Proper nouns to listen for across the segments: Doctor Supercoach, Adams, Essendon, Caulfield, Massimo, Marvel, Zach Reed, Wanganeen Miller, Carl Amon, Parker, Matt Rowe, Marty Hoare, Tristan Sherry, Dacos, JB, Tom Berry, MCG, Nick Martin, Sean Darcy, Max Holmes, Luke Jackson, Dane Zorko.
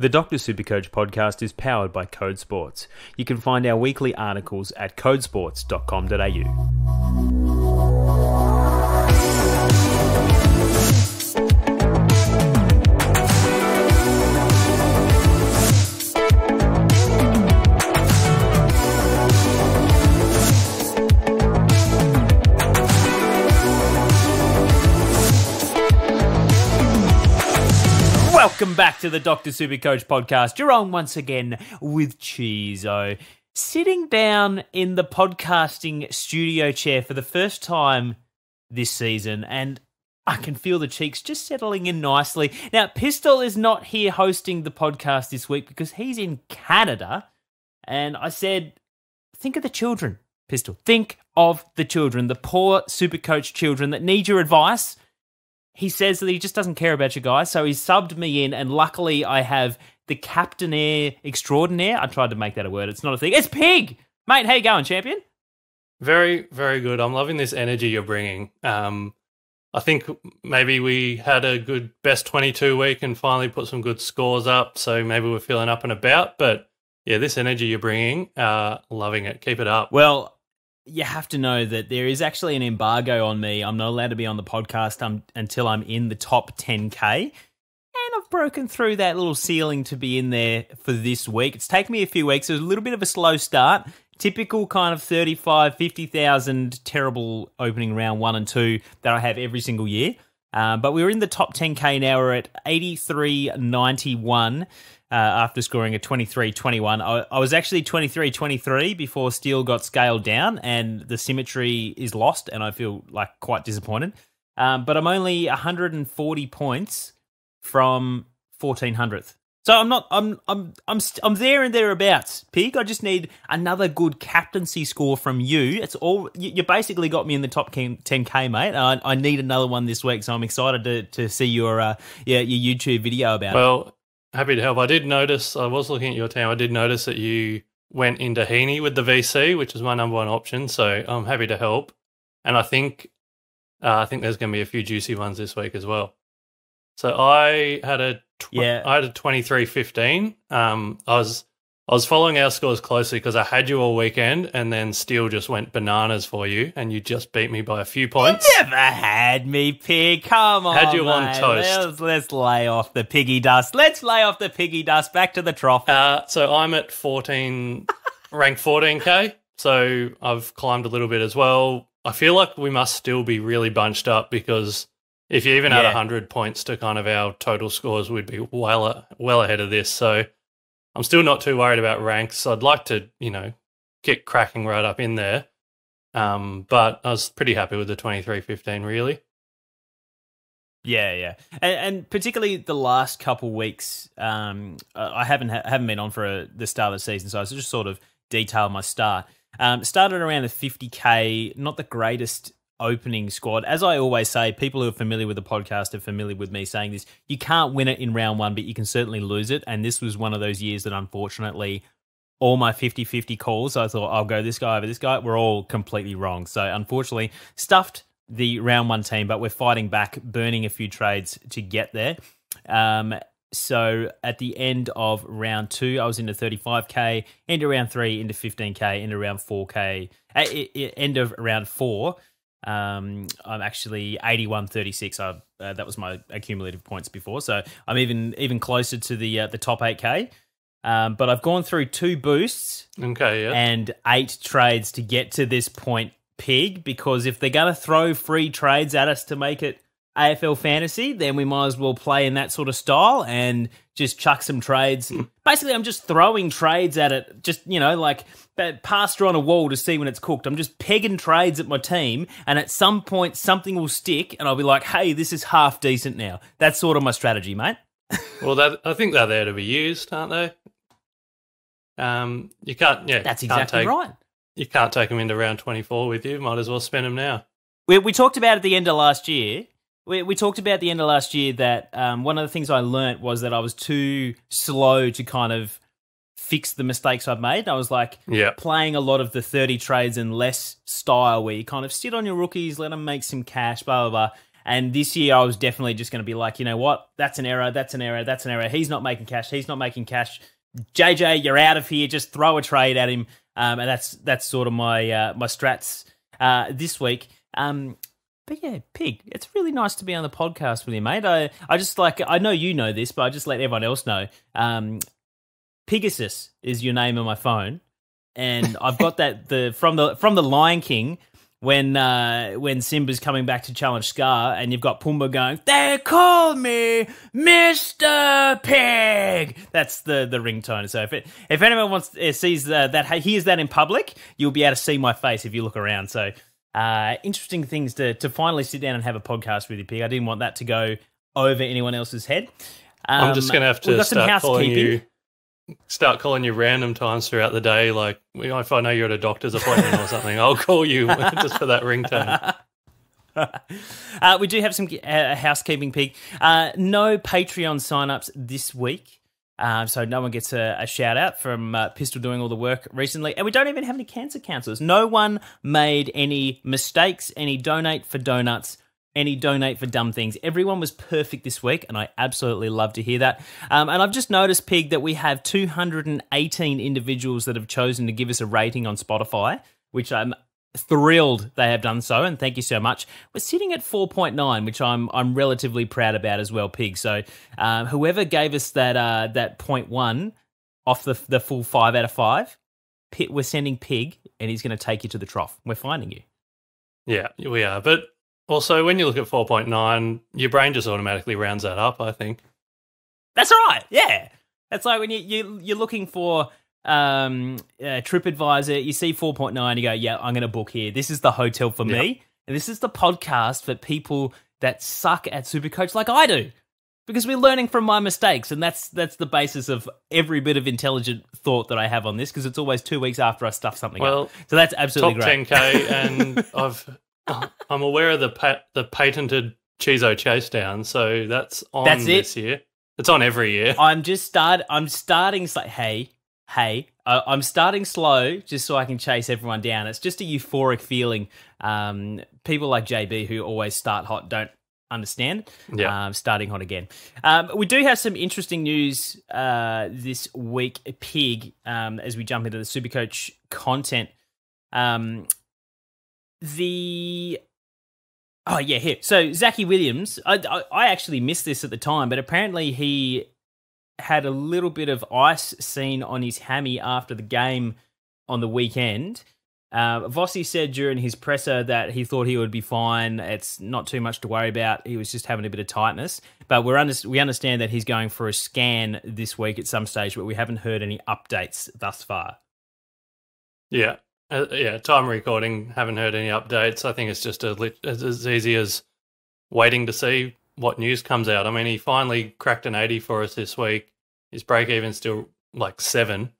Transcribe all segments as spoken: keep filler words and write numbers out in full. The Doctor Supercoach podcast is powered by Code Sports. You can find our weekly articles at code sports dot com dot a u. Welcome back to the Doctor Supercoach podcast. You're on once again with Cheezo. Sitting down in the podcasting studio chair for the first time this season, and I can feel the cheeks just settling in nicely. Now, Pistol is not here hosting the podcast this week because he's in Canada, and I said, think of the children, Pistol. Think of the children, the poor Supercoach children that need your advice. He says that he just doesn't care about you guys, so he subbed me in, and luckily I have the captainaire extraordinaire. I tried to make that a word. It's not a thing. It's Pig! Mate, how you going, champion? Very, very good. I'm loving this energy you're bringing. Um, I think maybe we had a good best twenty-two week and finally put some good scores up, so maybe we're feeling up and about. But, yeah, this energy you're bringing, uh, loving it. Keep it up. Well, you have to know that there is actually an embargo on me. I'm not allowed to be on the podcast um, until I'm in the top ten K. And I've broken through that little ceiling to be in there for this week. It's taken me a few weeks. It was a little bit of a slow start. Typical kind of thirty-five, fifty thousand terrible opening round one and two that I have every single year. Uh, but we were in the top ten K now. We're at eighty-three ninety-one uh, after scoring a twenty-three twenty-one. I, I was actually twenty-three twenty-three before Steele got scaled down, and the symmetry is lost, and I feel like quite disappointed. Um, but I'm only one hundred forty points from fourteen hundredth. So I'm not. I'm. I'm. I'm. I'm there and thereabouts, Pig. I just need another good captaincy score from you. It's all. You, you basically got me in the top ten K, mate. I, I need another one this week, so I'm excited to to see your uh yeah your YouTube video about well, it. Well, happy to help. I did notice. I was looking at your team. I did notice that you went into Heaney with the V C, which is my number one option. So I'm happy to help. And I think, uh, I think there's going to be a few juicy ones this week as well. So I had a yeah. I had a twenty-three fifteen. Um, I was I was following our scores closely because I had you all weekend, and then Steele just went bananas for you, and you just beat me by a few points. You never had me, Pig. Come on, had you mate. on toast. Let's, let's lay off the piggy dust. Let's lay off the piggy dust. Back to the trough. Uh, so I'm at fourteen, rank fourteen K. So I've climbed a little bit as well. I feel like we must still be really bunched up because if you even yeah. had one hundred points to kind of our total scores, we'd be well well ahead of this. So I'm still not too worried about ranks. I'd like to, you know, get cracking right up in there. Um, but I was pretty happy with the twenty-three fifteen, really. Yeah, yeah. And, and particularly the last couple weeks, um, I haven't ha haven't been on for a, the start of the season, so I just sort of detailed my start. Um, started around the fifty K, not the greatest opening squad. As I always say, people who are familiar with the podcast are familiar with me saying this, you can't win it in round one, but you can certainly lose it. And this was one of those years that unfortunately all my fifty fifty calls, I thought I'll go this guy over this guy, were all completely wrong. So unfortunately stuffed the round one team, but we're fighting back, burning a few trades to get there. Um, so at the end of round two, I was into thirty-five K, end of round three, into fifteen K, end of round four K, uh, end of round four, Um, I'm actually eighty-one thirty-six. I uh, that was my accumulative points before, so I'm even even closer to the uh, the top eight K. Um, but I've gone through two boosts, okay, yeah. and eight trades to get to this point, Pig. Because if they're gonna throw free trades at us to make it A F L fantasy, then we might as well play in that sort of style and just chuck some trades. Basically, I'm just throwing trades at it, just, you know, like that pasta on a wall to see when it's cooked. I'm just pegging trades at my team, and at some point something will stick, and I'll be like, hey, this is half decent now. That's sort of my strategy, mate. Well, that, I think they're there to be used, aren't they? Um, you can't, yeah. That's exactly can't take, right. You can't take them into round twenty-four with you. Might as well spend them now. We, we talked about at the end of last year, We, we talked about at the end of last year that um, one of the things I learnt was that I was too slow to kind of fix the mistakes I've made. I was like yeah. playing a lot of the thirty trades in less style where you kind of sit on your rookies, let them make some cash, blah, blah, blah. And this year I was definitely just going to be like, you know what, that's an error, that's an error, that's an error. He's not making cash, he's not making cash. J J, you're out of here. Just throw a trade at him. Um, and that's that's sort of my uh, my strats uh, this week. Um, but yeah, Pig, it's really nice to be on the podcast with you, mate. I, I just like, I know you know this, but I just let everyone else know. Um, Pegasus is your name on my phone. And I've got that the from the from the Lion King when uh, when Simba's coming back to challenge Scar, and you've got Pumbaa going, "They call me Mister Pig." That's the the ringtone. So if it, if anyone wants uh, sees uh, that hears that in public, you'll be able to see my face if you look around. So uh, interesting things to to finally sit down and have a podcast with you, Pig. I didn't want that to go over anyone else's head. Um, I'm just gonna have to we've got start some housekeeping. Calling you. Start calling you random times throughout the day, like if I know you're at a doctor's appointment or something, I'll call you just for that ringtone. Uh, we do have some uh, housekeeping, Pig. Uh, no Patreon sign-ups this week, uh, so no one gets a, a shout-out from uh, Pistol doing all the work recently. And we don't even have any cancer counsellors. No one made any mistakes, any donate for donuts, any donate for dumb things. Everyone was perfect this week, and I absolutely love to hear that. Um, and I've just noticed, Pig, that we have two hundred eighteen individuals that have chosen to give us a rating on Spotify, which I'm thrilled they have done so, and thank you so much. We're sitting at four point nine, which I'm I'm relatively proud about as well, Pig. So um, whoever gave us that uh, that point one off the, the full five out of five, Pit, we're sending Pig, and he's going to take you to the trough. We're finding you. Yeah, we are, but... Also, when you look at four point nine, your brain just automatically rounds that up, I think. That's right, yeah. That's like when you, you, you're looking for um, uh, TripAdvisor, you see four point nine, you go, yeah, I'm going to book here. This is the hotel for me, yep. And this is the podcast for people that suck at Supercoach like I do, because we're learning from my mistakes, and that's, that's the basis of every bit of intelligent thought that I have on this, because it's always two weeks after I stuff something well, up. So that's absolutely top great. Top ten K, and I've... I'm aware of the pat the patented Cheezo chase down, so that's on that's this year. It's on every year. I'm just start. I'm starting like, hey, hey. I I'm starting slow just so I can chase everyone down. It's just a euphoric feeling. Um, people like J B who always start hot don't understand. Yeah, um, starting hot again. Um, we do have some interesting news uh this week, Pig. Um, as we jump into the Supercoach content, um. The oh yeah here so Zachy Williams, I, I I actually missed this at the time, but apparently he had a little bit of ice seen on his hammy after the game on the weekend. Uh, Vossi said during his presser that he thought he would be fine. It's not too much to worry about. He was just having a bit of tightness, but we're under we understand that he's going for a scan this week at some stage, but we haven't heard any updates thus far. Yeah. Uh, yeah, time recording, haven't heard any updates. I think it's just a, it's as easy as waiting to see what news comes out. I mean, he finally cracked an eighty for us this week. His break-even's still like seven.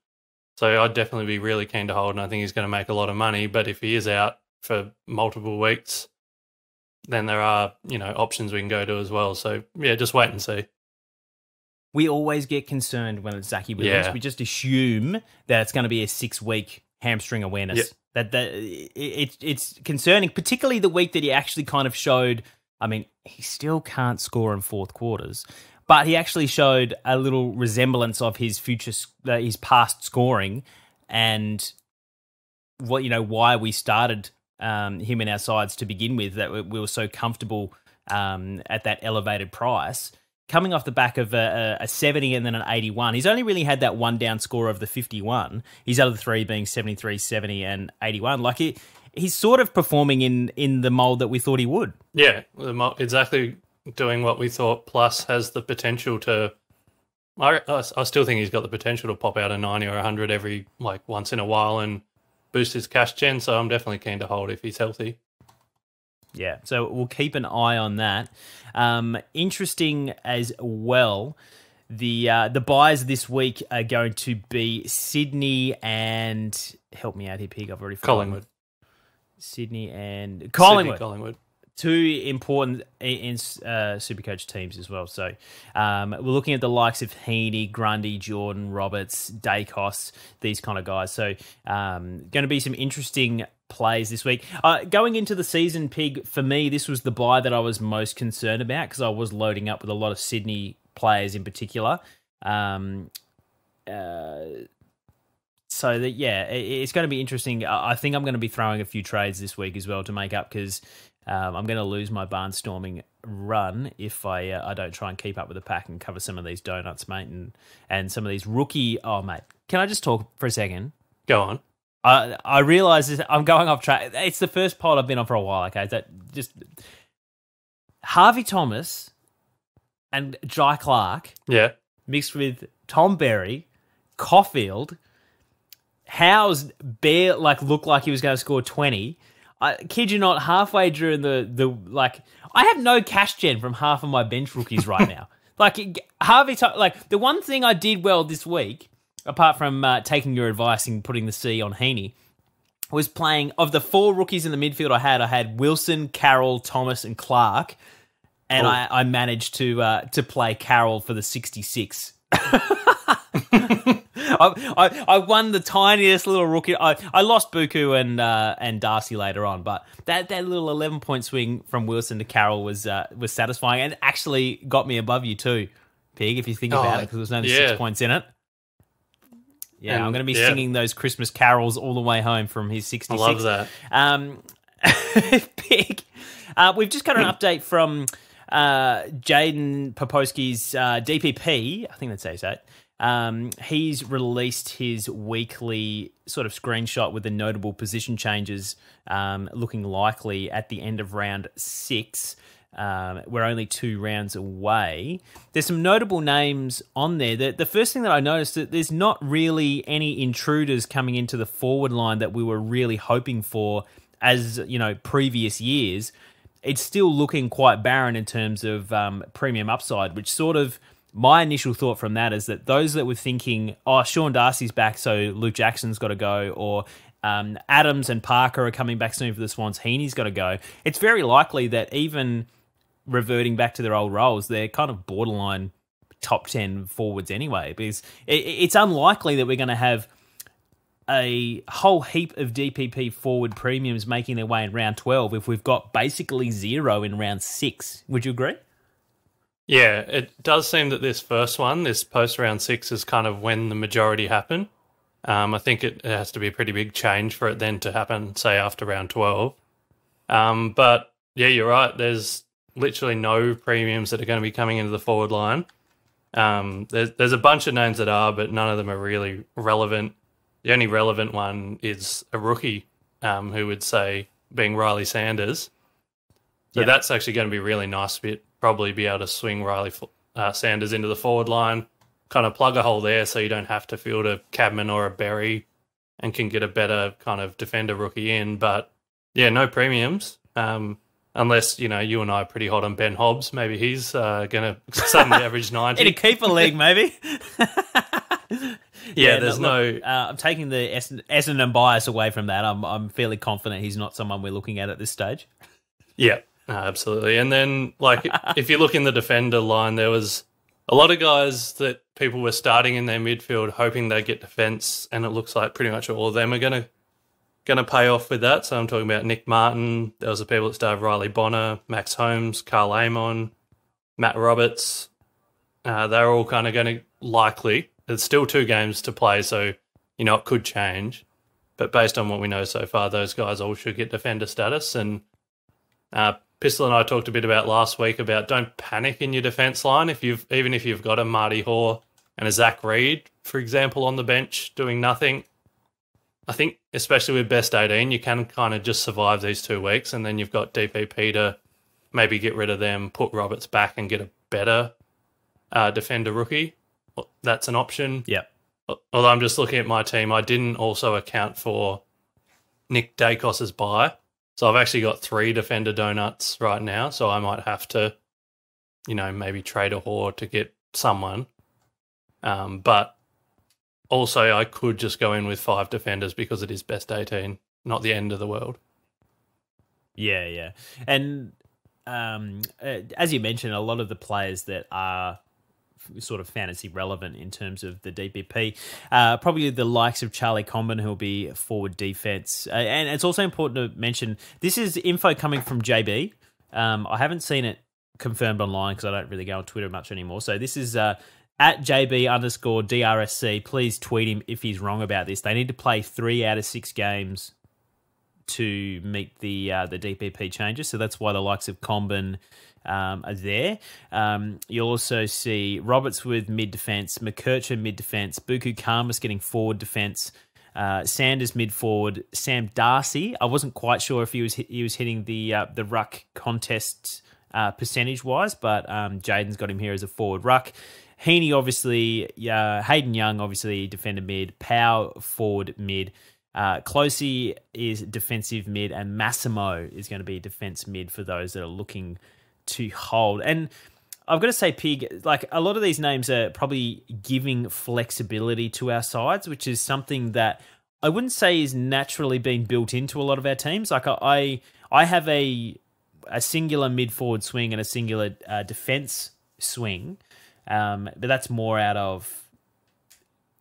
So I'd definitely be really keen to hold, and I think he's going to make a lot of money. But if he is out for multiple weeks, then there are, you know, options we can go to as well. So, yeah, just wait and see. We always get concerned when it's Zachy Williams. Yeah. We just assume that it's going to be a six-week hamstring awareness. Yep. That that it it's concerning, particularly the week that he actually kind of showed. I mean, he still can't score in fourth quarters, but he actually showed a little resemblance of his future, uh, his past scoring, and what you know why we started um, him in our sides to begin with. That we were so comfortable um, at that elevated price. Coming off the back of a, a seventy and then an eighty-one, he's only really had that one down score of the fifty-one. His other three being seventy-three, seventy, and eighty-one. Like he, he's sort of performing in in the mould that we thought he would. Yeah, exactly, doing what we thought. Plus, has the potential to. I I still think he's got the potential to pop out a ninety or a hundred every like once in a while and boost his cash gen. So I'm definitely keen to hold if he's healthy. Yeah, so we'll keep an eye on that. Um, interesting as well, the uh, the buys this week are going to be Sydney and... Help me out here, Pig. I've already forgotten. Collingwood. Sydney and... Collingwood. Sydney, Collingwood. Two important in, uh, Supercoach teams as well. So um, we're looking at the likes of Heaney, Grundy, Jordan, Roberts, Dacos, these kind of guys. So um, going to be some interesting plays this week. Uh, going into the season, Pig, for me, this was the buy that I was most concerned about because I was loading up with a lot of Sydney players in particular. Um, uh, so, that yeah, it, it's going to be interesting. I think I'm going to be throwing a few trades this week as well to make up because um, I'm going to lose my barnstorming run if I uh, I don't try and keep up with the pack and cover some of these donuts, mate, and, and some of these rookie... Oh, mate, can I just talk for a second? Go on. I I realise I'm going off track. It's the first pod I've been on for a while, okay? That just Harvey Thomas and Jai Clark yeah, mixed with Tom Berry, Caulfield, Howes bare, like, looked like he was going to score twenty. I kid you not, halfway during the, the like, I have no cash gen from half of my bench rookies right now. Like, Harvey, like, the one thing I did well this week, apart from uh, taking your advice and putting the C on Heaney, was playing, of the four rookies in the midfield I had, I had Wilson, Carroll, Thomas, and Clark, and oh. I, I managed to uh, to play Carroll for the sixty-six. I, I, I won the tiniest little rookie. I, I lost Buku and uh, and Darcy later on, but that, that little eleven-point swing from Wilson to Carroll was, uh, was satisfying and actually got me above you too, Pig, if you think about oh, it, because there was only yeah. six points in it. Yeah, and I'm going to be yeah. singing those Christmas carols all the way home from his sixty-six. I love that. Um, Pig, uh, we've just got an update from uh, Jaden Poposky's uh, D P P. I think that's how you say it. Um, he's released his weekly sort of screenshot with the notable position changes um, looking likely at the end of round six. Um, we're only two rounds away. There's some notable names on there. The, the first thing that I noticed that there's not really any intruders coming into the forward line that we were really hoping for as, you know, previous years. It's still looking quite barren in terms of um, premium upside, which sort of my initial thought from that is that those that were thinking, oh, Sean Darcy's back, so Luke Jackson's got to go, or um, Adams and Parker are coming back soon for the Swans, Heaney's got to go. It's very likely that even reverting back to their old roles, they're kind of borderline top ten forwards anyway, because it's unlikely that we're going to have a whole heap of D P P forward premiums making their way in round twelve if we've got basically zero in round six. Would you agree? Yeah, it does seem that this first one, this post-round six, is kind of when the majority happen. Um, I think it has to be a pretty big change for it then to happen, say, after round twelve. Um, but, yeah, you're right, there's literally no premiums that are going to be coming into the forward line. Um, there's, there's a bunch of names that are, but none of them are really relevant. The only relevant one is a rookie, um, who would say being Riley Sanders. So yeah. that's actually going to be really nice bit. Probably be able to swing Riley uh, Sanders into the forward line, kind of plug a hole there so you don't have to field a Cadman or a Berry and can get a better kind of defender rookie in. But, yeah, no premiums. Um Unless, you know, you and I are pretty hot on Ben Hobbs. Maybe he's uh, going to suddenly average ninety. In a keeper league, maybe. yeah, yeah, there's no... Look, uh, I'm taking the Essendon bias away from that. I'm, I'm fairly confident he's not someone we're looking at at this stage. Yeah, no, absolutely. And then, like, if you look in the defender line, there was a lot of guys that people were starting in their midfield hoping they get defence, and it looks like pretty much all of them are going to... going to pay off with that. So I'm talking about Nick Martin. There was the people that started Riley Bonner, Max Holmes, Carl Amon, Matt Roberts. Uh, they're all kind of going to likely. There's still two games to play, so, you know, it could change. But based on what we know so far, those guys all should get defender status. And uh, Pistol and I talked a bit about last week about don't panic in your defence line. If you've even if you've got a Marty Hoare and a Zach Reed, for example, on the bench doing nothing, I think, especially with best eighteen, you can kind of just survive these two weeks, and then you've got D P P to maybe get rid of them, put Roberts back, and get a better uh, defender rookie. Well, that's an option. Yeah. Although I'm just looking at my team, I didn't also account for Nick Dacos's bye, so I've actually got three defender donuts right now. So I might have to, you know, maybe trade a whore to get someone, um, but. Also, I could just go in with five defenders because it is best eighteen, not the end of the world. Yeah, yeah. And um, as you mentioned, a lot of the players that are sort of fantasy relevant in terms of the D P P. Uh, probably the likes of Charlie Comben, who'll be forward defense. Uh, and it's also important to mention, this is info coming from J B. Um, I haven't seen it confirmed online because I don't really go on Twitter much anymore. So this is uh, at J B underscore D R S C. Please tweet him if he's wrong about this. They need to play three out of six games to meet the uh, the D P P changes. So that's why the likes of Comben um, are there. Um, you'll also see Roberts with mid-defence, McKercher mid-defence, Buku Kamas getting forward defence, uh, Sanders mid-forward, Sam Darcy. I wasn't quite sure if he was he was hitting the, uh, the ruck contest uh, percentage-wise, but um, Jaden's got him here as a forward ruck. Heaney, obviously, uh, Hayden Young, obviously, defender mid, Powell, forward mid, Uh, Closey is defensive mid, and Massimo is going to be defense mid for those that are looking to hold. And I've got to say, Pig, like a lot of these names are probably giving flexibility to our sides, which is something that I wouldn't say is naturally being built into a lot of our teams. Like I, I have a a singular mid forward swing and a singular uh, defense swing, um, but that's more out of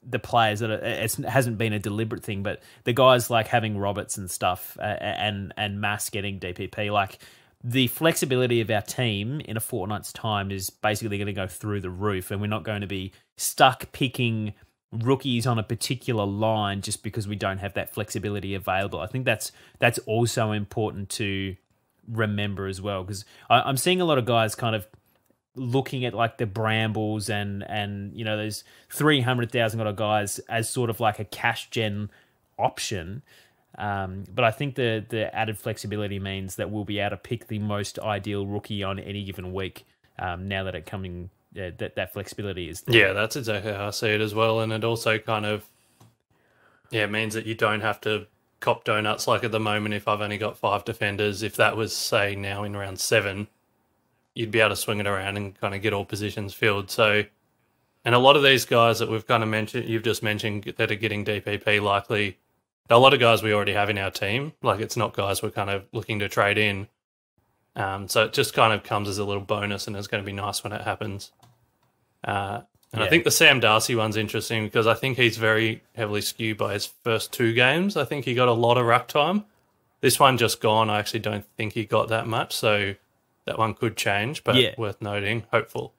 the players that are, it hasn't been a deliberate thing, but the guys like having Roberts and stuff uh, and, and Mass getting D P P, like the flexibility of our team in a fortnight's time is basically going to go through the roof, and we're not going to be stuck picking rookies on a particular line just because we don't have that flexibility available. I think that's, that's also important to remember as well, because I'm seeing a lot of guys kind of looking at like the Brambles and, and you know, those three hundred thousand dollar guys as sort of like a cash gen option. Um, but I think the, the added flexibility means that we'll be able to pick the most ideal rookie on any given week um, now that it coming, uh, that, that flexibility is there. Yeah, that's exactly how I see it as well. And it also kind of, yeah, it means that you don't have to cop donuts. Like at the moment, if I've only got five defenders, if that was, say, now in round seven, you'd be able to swing it around and kind of get all positions filled. So, and a lot of these guys that we've kind of mentioned, you've just mentioned that are getting D P P likely, a lot of guys we already have in our team. Like it's not guys we're kind of looking to trade in. Um, so it just kind of comes as a little bonus, and it's going to be nice when it happens. Uh, and yeah. I think the Sam Darcy one's interesting because I think he's very heavily skewed by his first two games. I think he got a lot of ruck time. This one just gone. I actually don't think he got that much. So that one could change, but yeah, worth noting. Hopeful.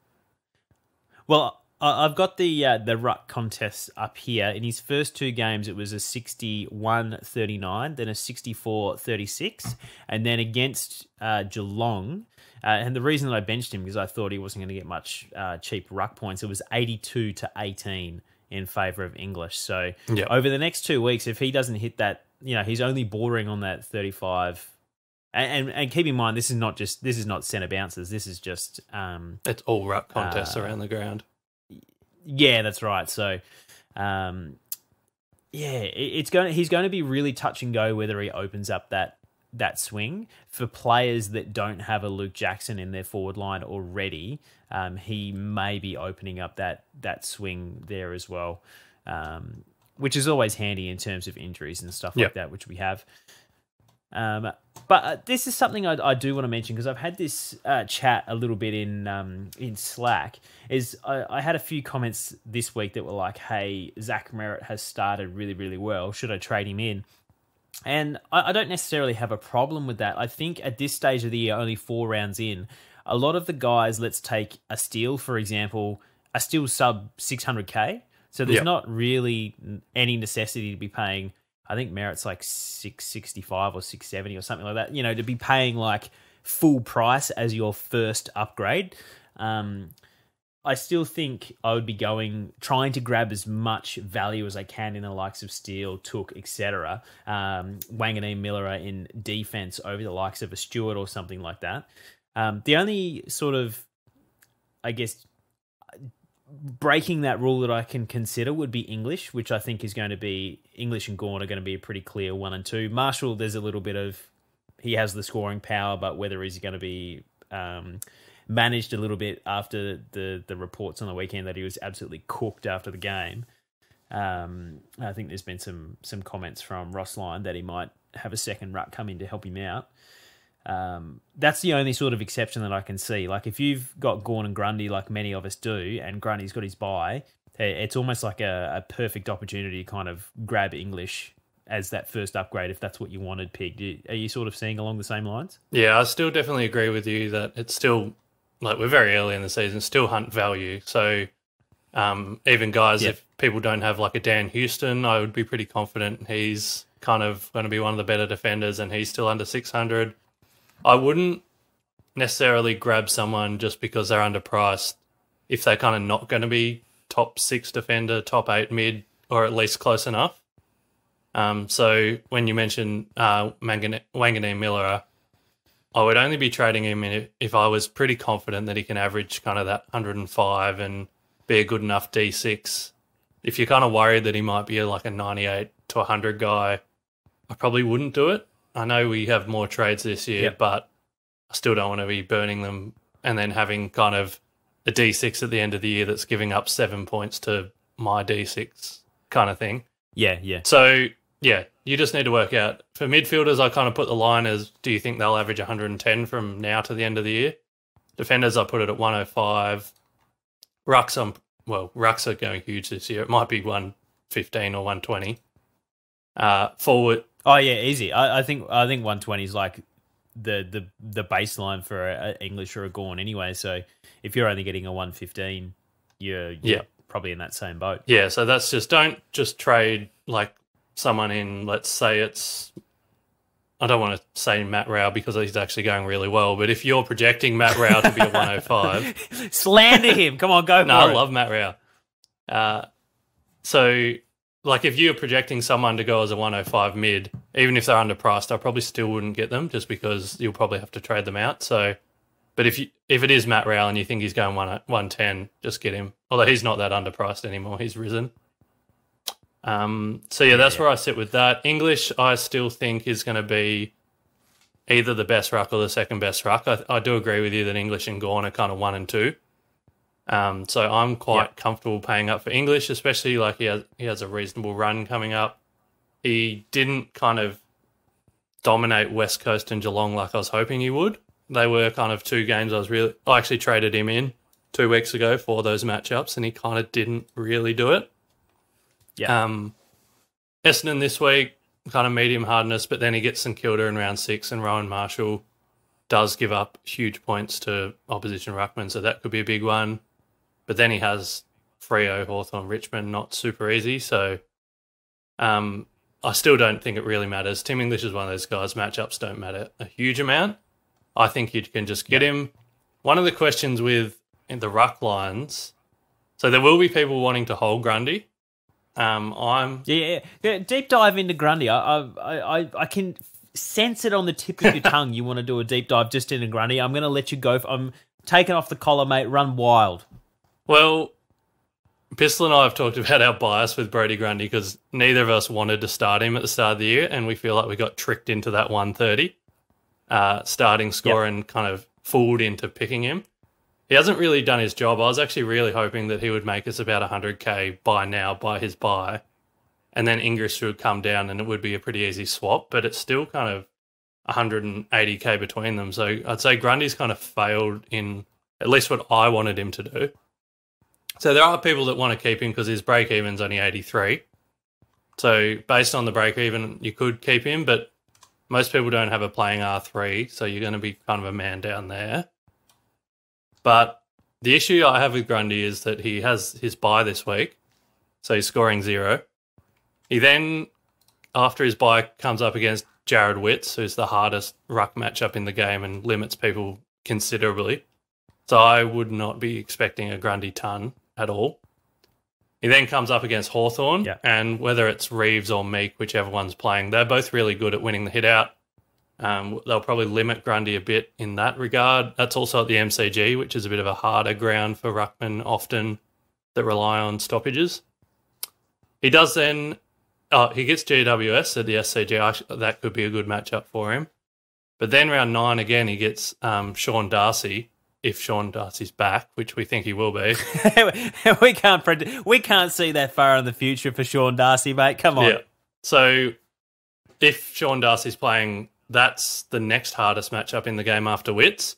Well, I've got the uh, the ruck contest up here. In his first two games, it was a sixty-one thirty-nine, then a sixty-four thirty-six, and then against uh, Geelong. Uh, and the reason that I benched him because I thought he wasn't going to get much uh, cheap ruck points. It was eighty-two to eighteen in favour of English. So yeah, over the next two weeks, if he doesn't hit that, you know, he's only bordering on that thirty-five. And, and and keep in mind, this is not just this is not centre bounces. This is just um, it's all ruck contests uh, around the ground. Yeah, that's right. So, um, yeah, it, it's going. He's going to be really touch and go whether he opens up that that swing for players that don't have a Luke Jackson in their forward line already. Um, he may be opening up that that swing there as well, um, which is always handy in terms of injuries and stuff yep. like that, which we have. Um, but uh, this is something I, I do want to mention because I've had this uh, chat a little bit in um, in Slack. Is I, I had a few comments this week that were like, "Hey, Zach Merritt has started really, really well. Should I trade him in?" And I, I don't necessarily have a problem with that. I think at this stage of the year, only four rounds in, a lot of the guys. Let's take a Steele for example, are still sub six hundred k. So there's yep. not really any necessity to be paying. I think Merritt's like six sixty-five or six seventy or something like that, you know, to be paying like full price as your first upgrade. Um, I still think I would be going, trying to grab as much value as I can in the likes of Steele, Took, et cetera. Um, Wanganeen Miller in defense over the likes of a Stewart or something like that. Um, the only sort of, I guess, breaking that rule that I can consider would be English, which I think is going to be English and Gawn are going to be a pretty clear one and two. Marshall, there's a little bit of he has the scoring power, but whether he's going to be um, managed a little bit after the the reports on the weekend that he was absolutely cooked after the game. Um, I think there's been some some comments from Ross Lyon that he might have a second ruck come in to help him out. Um, that's the only sort of exception that I can see. Like, if you've got Gawn and Grundy, like many of us do, and Grundy's got his bye, it's almost like a, a perfect opportunity to kind of grab English as that first upgrade, if that's what you wanted, Pig. Are you sort of seeing along the same lines? Yeah, I still definitely agree with you that it's still, like, we're very early in the season, still hunt value. So um, even guys, yeah. if people don't have like a Dan Houston, I would be pretty confident he's kind of going to be one of the better defenders, and he's still under six hundred. I wouldn't necessarily grab someone just because they're underpriced if they're kind of not going to be top six defender, top eight mid, or at least close enough. Um, so when you mentioned uh, Wanganeen Miller, I would only be trading him in if I was pretty confident that he can average kind of that one hundred and five and be a good enough D six. If you're kind of worried that he might be like a ninety-eight to one hundred guy, I probably wouldn't do it. I know we have more trades this year, yep. but I still don't want to be burning them and then having kind of a D six at the end of the year that's giving up seven points to my D six kind of thing. Yeah, yeah. So, yeah, you just need to work out. For midfielders, I kind of put the line as, do you think they'll average one hundred and ten from now to the end of the year? Defenders, I put it at one oh five. Rucks, I'm, well, rucks are going huge this year. It might be one fifteen or one twenty. Uh, forward. Oh, yeah, easy. I, I think I think one twenty is like the, the, the baseline for an English or a Gawn anyway. So if you're only getting a one fifteen, you're, you're yeah. probably in that same boat. Yeah, so that's just, don't just trade like someone in, let's say it's, I don't want to say Matt Rowe because he's actually going really well, but if you're projecting Matt Rowe to be a one oh five. Slander him. Come on, go no, for it. No, I love Matt Rowe. Uh, so... Like, if you're projecting someone to go as a one oh five mid, even if they're underpriced, I probably still wouldn't get them just because you'll probably have to trade them out. So, but if you, if it is Matt Rowe and you think he's going one ten, just get him. Although he's not that underpriced anymore. He's risen. Um, so, yeah, that's yeah. where I sit with that. English, I still think, is going to be either the best ruck or the second best ruck. I, I do agree with you that English and Gawn are kind of one and two. Um, so I'm quite yep. comfortable paying up for English, especially like he has, he has a reasonable run coming up. He didn't kind of dominate West Coast and Geelong like I was hoping he would. They were kind of two games I was really... I actually traded him in two weeks ago for those matchups, and he kind of didn't really do it. Yeah. Um, Essendon this week, kind of medium hardness, but then he gets St Kilda in round six, and Rowan Marshall does give up huge points to opposition ruckman, so that could be a big one. But then he has Freo, Hawthorne, Richmond, not super easy. So um, I still don't think it really matters. Tim English is one of those guys. Matchups don't matter a huge amount. I think you can just get him. One of the questions with the ruck lines, so there will be people wanting to hold Grundy. Um, I'm yeah, yeah, deep dive into Grundy. I I I, I can sense it on the tip of your tongue. You want to do a deep dive just into Grundy. I'm going to let you go. I'm taking off the collar, mate. Run wild. Well, Pistol and I have talked about our bias with Brodie Grundy because neither of us wanted to start him at the start of the year, and we feel like we got tricked into that one thirty uh, starting score yep. and kind of fooled into picking him. He hasn't really done his job. I was actually really hoping that he would make us about one hundred K by now, by his buy, and then English would come down and it would be a pretty easy swap, but it's still kind of one eighty K between them. So I'd say Grundy's kind of failed in at least what I wanted him to do. So there are people that want to keep him because his break-even's only eighty-three. So based on the break-even, you could keep him, but most people don't have a playing R three, so you're going to be kind of a man down there. But the issue I have with Grundy is that he has his bye this week, so he's scoring zero. He then, after his bye, comes up against Jared Witts, who's the hardest ruck matchup in the game and limits people considerably. So I would not be expecting a Grundy ton at all. He then comes up against Hawthorne, yeah. and whether it's Reeves or Meek, whichever one's playing, they're both really good at winning the hit out. Um, they'll probably limit Grundy a bit in that regard. That's also at the M C G, which is a bit of a harder ground for ruckman often that rely on stoppages. He does then, oh, he gets G W S at the S C G. That could be a good matchup for him. But then round nine again, he gets um, Sean Darcy. If Sean Darcy's back, which we think he will be. we can't predict, we can't see that far in the future for Sean Darcy, mate. Come on. Yeah. So if Sean Darcy's playing, that's the next hardest matchup in the game after Witts.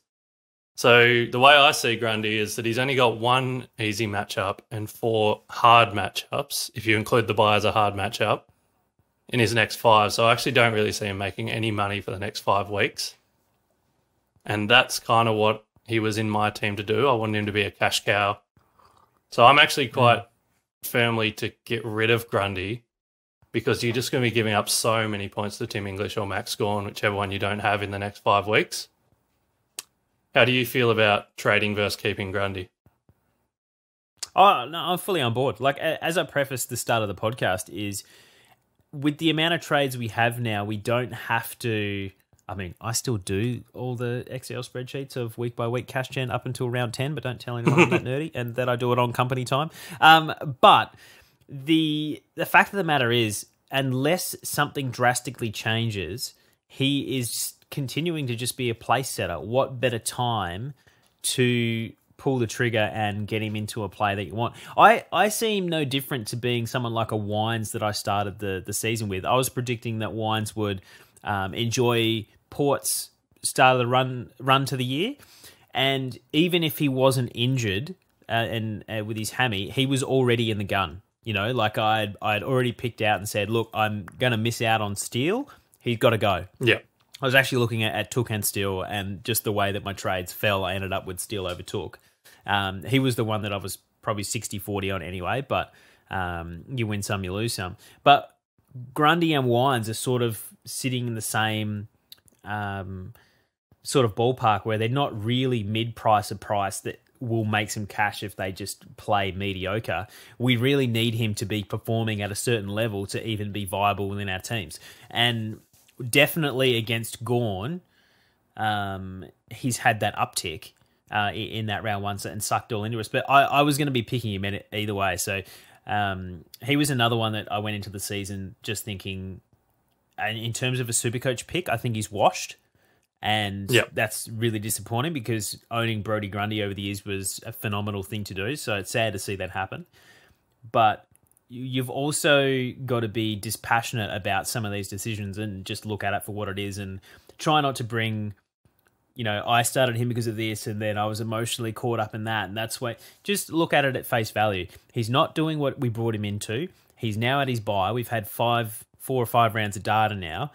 So the way I see Grundy is that he's only got one easy matchup and four hard matchups, if you include the bye as a hard matchup, in his next five. So I actually don't really see him making any money for the next five weeks. And that's kind of what he was in my team to do. I wanted him to be a cash cow. So I'm actually quite firmly to get rid of Grundy, because you're just going to be giving up so many points to Tim English or Max Gawn, whichever one you don't have in the next five weeks. How do you feel about trading versus keeping Grundy? Oh, no, I'm fully on board. Like, as I prefaced the start of the podcast, is with the amount of trades we have now, we don't have to... I mean, I still do all the Excel spreadsheets of week-by-week cash gen up until round ten, but don't tell anyone I'm that nerdy, and that I do it on company time. Um, but the the fact of the matter is, unless something drastically changes, he is... continuing to just be a place setter. What better time to pull the trigger and get him into a play that you want? I, I see him no different to being someone like a Wines that I started the, the season with. I was predicting that Wines would um, enjoy Port's start of the run, run to the year, and even if he wasn't injured uh, and uh, with his hammy, he was already in the gun. You know, like I'd, I'd already picked out and said, look, I'm going to miss out on Steele. He's got to go. Yeah. I was actually looking at, at Took and Steele, and just the way that my trades fell, I ended up with Steele over Took. Um, he was the one that I was probably sixty forty on anyway, but um, you win some, you lose some. But Grundy and Wines are sort of sitting in the same um, sort of ballpark where they're not really mid-price, a price that will make some cash if they just play mediocre. We really need him to be performing at a certain level to even be viable within our teams. And... definitely against Gawn, um, he's had that uptick uh, in that round one and sucked all into us. But I, I was going to be picking him in either way. So um, he was another one that I went into the season just thinking, and in terms of a Supercoach pick, I think he's washed. And yep. That's really disappointing, because owning Brodie Grundy over the years was a phenomenal thing to do. So it's sad to see that happen. But... you've also got to be dispassionate about some of these decisions and just look at it for what it is, and try not to bring, you know, I started him because of this and then I was emotionally caught up in that. And that's why, just look at it at face value. He's not doing what we brought him into. He's now at his bye. We've had five, four or five rounds of data now.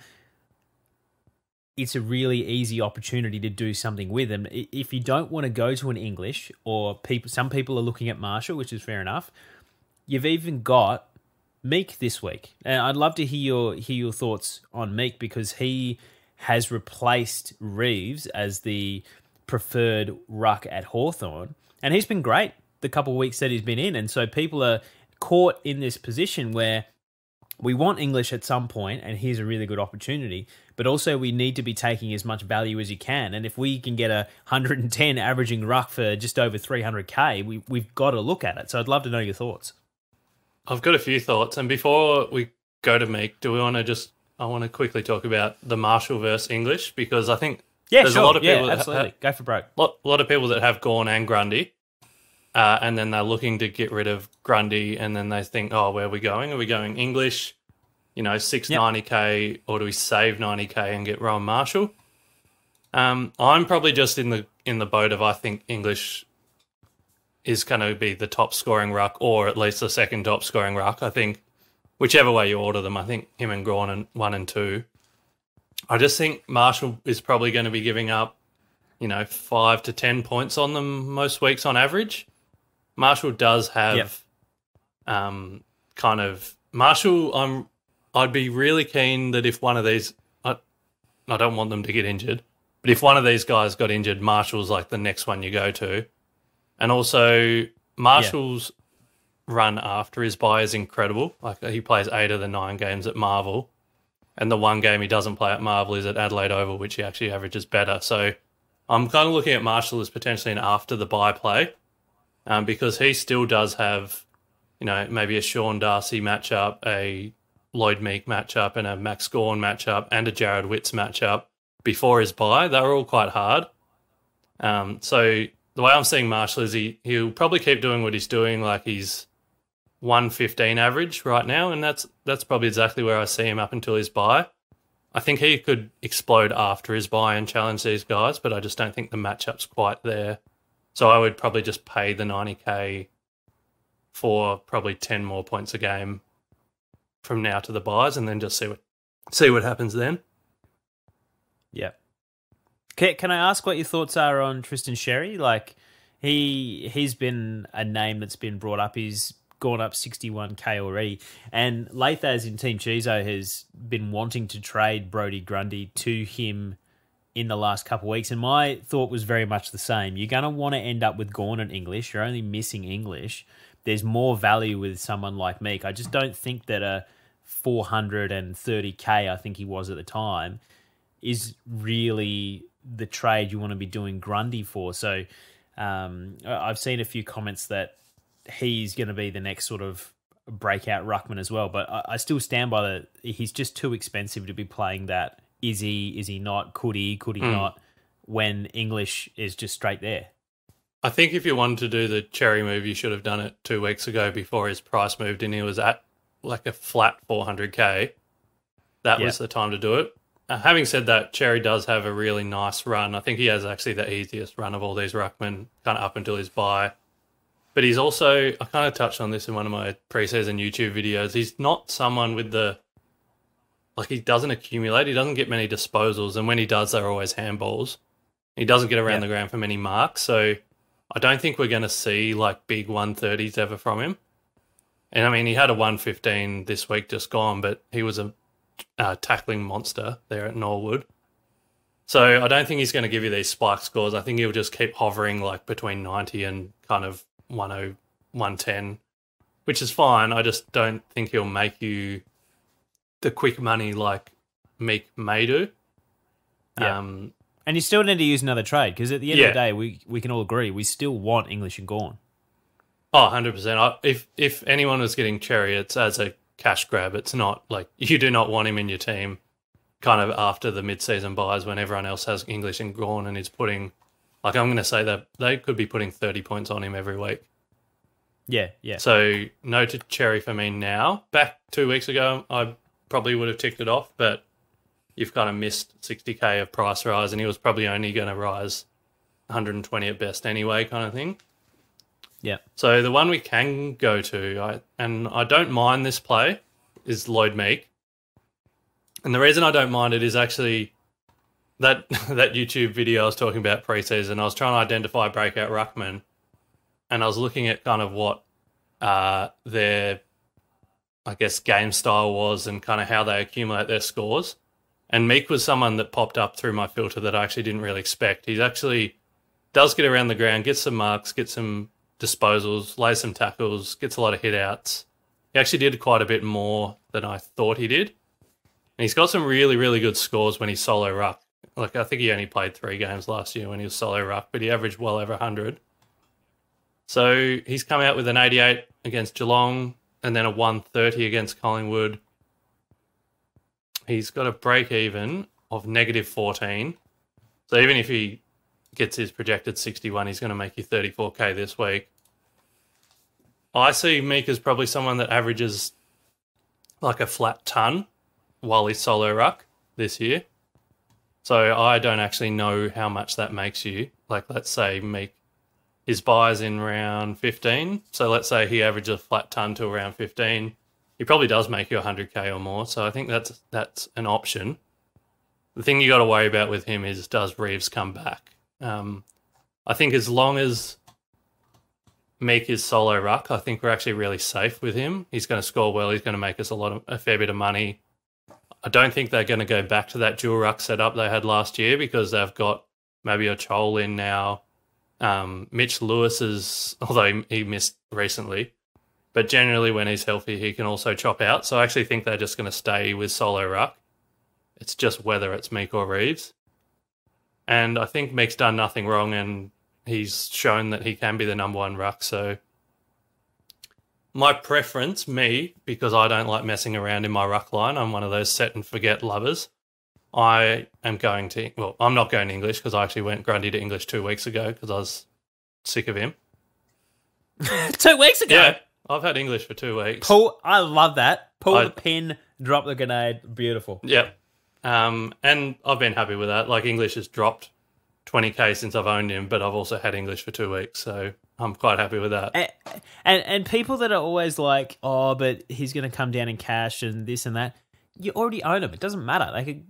It's a really easy opportunity to do something with him. If you don't want to go to an English, or people, some people are looking at Marshall, which is fair enough. You've even got Meek this week. And I'd love to hear your hear your thoughts on Meek, because he has replaced Reeves as the preferred ruck at Hawthorne. And he's been great the couple of weeks that he's been in. And so people are caught in this position where we want English at some point, and here's a really good opportunity. But also we need to be taking as much value as you can. And if we can get a one hundred and ten averaging ruck for just over three hundred K, we, we've got to look at it. So I'd love to know your thoughts. I've got a few thoughts, and before we go to Meek, do we want to just, I want to quickly talk about the Marshall versus English, because I think yeah, there's sure. a lot of people yeah, absolutely. That ha- go for broke. A lot, lot of people that have Gawn and Grundy, uh, and then they're looking to get rid of Grundy, and then they think, oh, where are we going? Are we going English, you know, six ninety K, yep. or do we save ninety K and get Rowan Marshall? Um, I'm probably just in the in the boat of I think English is going to be the top-scoring ruck, or at least the second top-scoring ruck. I think whichever way you order them, I think him and Gawn and one and two. I just think Marshall is probably going to be giving up, you know, five to ten points on them most weeks on average. Marshall does have yep. um, kind of... Marshall, I'm, I'd be really keen that if one of these... I, I don't want them to get injured, but if one of these guys got injured, Marshall's like the next one you go to. And also, Marshall's yeah. run after his bye is incredible. Like, he plays eight of the nine games at Marvel, and the one game he doesn't play at Marvel is at Adelaide Oval, which he actually averages better. So I'm kind of looking at Marshall as potentially an after-the-bye play, um, because he still does have, you know, maybe a Sean Darcy matchup, a Lloyd Meek matchup, and a Max Gawn matchup, and a Jared Witts matchup before his bye. They were all quite hard. Um, so... the way I'm seeing Marshall is he, he'll probably keep doing what he's doing, like he's one fifteen average right now, and that's that's probably exactly where I see him up until his bye. I think he could explode after his bye and challenge these guys, but I just don't think the matchup's quite there. So I would probably just pay the ninety K for probably ten more points a game from now to the buys, and then just see what see what happens then. Yeah. Can, can I ask what your thoughts are on Tristan Sherry? Like, he he's been a name that's been brought up. He's gone up sixty-one K already, and Lathas in Team Cheezo has been wanting to trade Brodie Grundy to him in the last couple of weeks, and my thought was very much the same. You're going to want to end up with Gawn and English. You're only missing English. There's more value with someone like Meek. I just don't think that a four hundred thirty K, I think he was at the time, is really the trade you want to be doing Grundy for. So um, I've seen a few comments that he's going to be the next sort of breakout ruckman as well, but I, I still stand by that. He's just too expensive to be playing that. Is he, is he not? Could he, could he mm. not? When English is just straight there. I think if you wanted to do the Cherry move, you should have done it two weeks ago before his price moved in. He was at like a flat four hundred K. That yeah. was the time to do it. Uh, having said that, Cherry does have a really nice run. I think he has actually the easiest run of all these ruckmen, kind of up until his bye. But he's also, I kind of touched on this in one of my preseason YouTube videos, he's not someone with the, like, he doesn't accumulate. He doesn't get many disposals. And when he does, they're always handballs. He doesn't get around yeah. the ground for many marks. So I don't think we're going to see, like, big one thirties ever from him. And, I mean, he had a one fifteen this week just gone, but he was a uh, tackling monster there at Norwood. So I don't think he's going to give you these spike scores. I think he'll just keep hovering, like, between ninety and kind of one hundred, one ten, which is fine. I just don't think he'll make you the quick money like Meek may do. Yeah. Um, and you still need to use another trade, because at the end yeah. of the day, we, we can all agree we still want English and Gawn. Oh, one hundred percent. I, if, if anyone was getting Cherry, it's as a cash grab. It's not like you do not want him in your team kind of after the mid-season buys when everyone else has English and Gawn and is putting, like, I'm going to say that they could be putting thirty points on him every week. Yeah, yeah. So no to Cherry for me now. Back two weeks ago, I probably would have ticked it off, but you've kind of missed sixty K of price rise, and he was probably only going to rise one hundred twenty at best anyway, kind of thing. Yeah. So the one we can go to, I, and I don't mind this play, is Lloyd Meek. And the reason I don't mind it is actually that that YouTube video I was talking about preseason. I was trying to identify breakout ruckman, and I was looking at kind of what uh, their, I guess, game style was and kind of how they accumulate their scores. And Meek was someone that popped up through my filter that I actually didn't really expect. He actually does get around the ground, gets some marks, gets some disposals, lays some tackles, gets a lot of hit-outs. He actually did quite a bit more than I thought he did. And he's got some really, really good scores when he's solo ruck. Like, I think he only played three games last year when he was solo ruck, but he averaged well over one hundred. So he's come out with an eighty-eight against Geelong and then a one thirty against Collingwood. He's got a break-even of negative fourteen. So even if he gets his projected sixty-one, he's going to make you thirty-four K this week. I see Meek as probably someone that averages like a flat ton while he's solo ruck this year. So I don't actually know how much that makes you. Like, let's say Meek, his buys in round fifteen. So let's say he averages a flat ton to around fifteen. He probably does make you one hundred K or more, so I think that's that's an option. The thing you got to worry about with him is, does Reeves come back? Um, I think as long as Meek is solo ruck, I think we're actually really safe with him. He's going to score well. He's going to make us a lot of a fair bit of money. I don't think they're going to go back to that dual ruck setup they had last year, because they've got maybe a Chole in now. Um, Mitch Lewis's, although he missed recently. But generally, when he's healthy, he can also chop out. So I actually think they're just going to stay with solo ruck. It's just whether it's Meek or Reeves. And I think Meek's done nothing wrong, and he's shown that he can be the number one ruck. So my preference, me, because I don't like messing around in my ruck line, I'm one of those set and forget lovers. I am going to, well, I'm not going to English, because I actually went Grundy to English two weeks ago because I was sick of him. Two weeks ago? Yeah. I've had English for two weeks. Pull, I love that. Pull I, the pin, drop the grenade. Beautiful. Yep. Um, and I've been happy with that. Like, English has dropped twenty K since I've owned him, but I've also had English for two weeks, so I'm quite happy with that. And and, and people that are always like, oh, but he's going to come down in cash and this and that, you already own him. It doesn't matter. They could,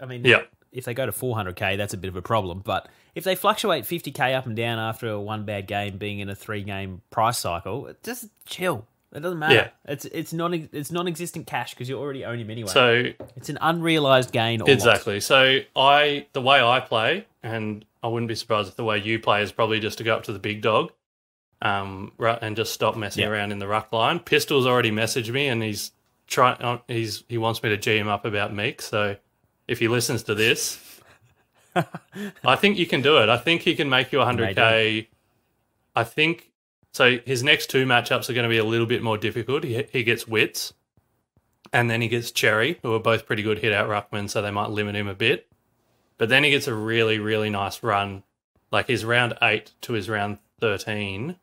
I mean, yeah. If they go to four hundred K, that's a bit of a problem. But if they fluctuate fifty K up and down after a one bad game, being in a three-game price cycle, just chill. It doesn't matter. Yeah. It's it's non it's non-existent cash because you already own him anyway. So it's an unrealised gain. Or exactly. Loss. So I the way I play, and I wouldn't be surprised if the way you play is probably just to go up to the big dog, um, and just stop messing yeah. around in the ruck line. Pistol's already messaged me, and he's trying. He's he wants me to G him up about Meek. So if he listens to this, I think you can do it. I think he can make you one hundred K. Maybe. I think. So his next two matchups are going to be a little bit more difficult. He, he gets Witts, and then he gets Cherry, who are both pretty good hit-out ruckmen, so they might limit him a bit. But then he gets a really, really nice run. Like his round eight to his round thirteen,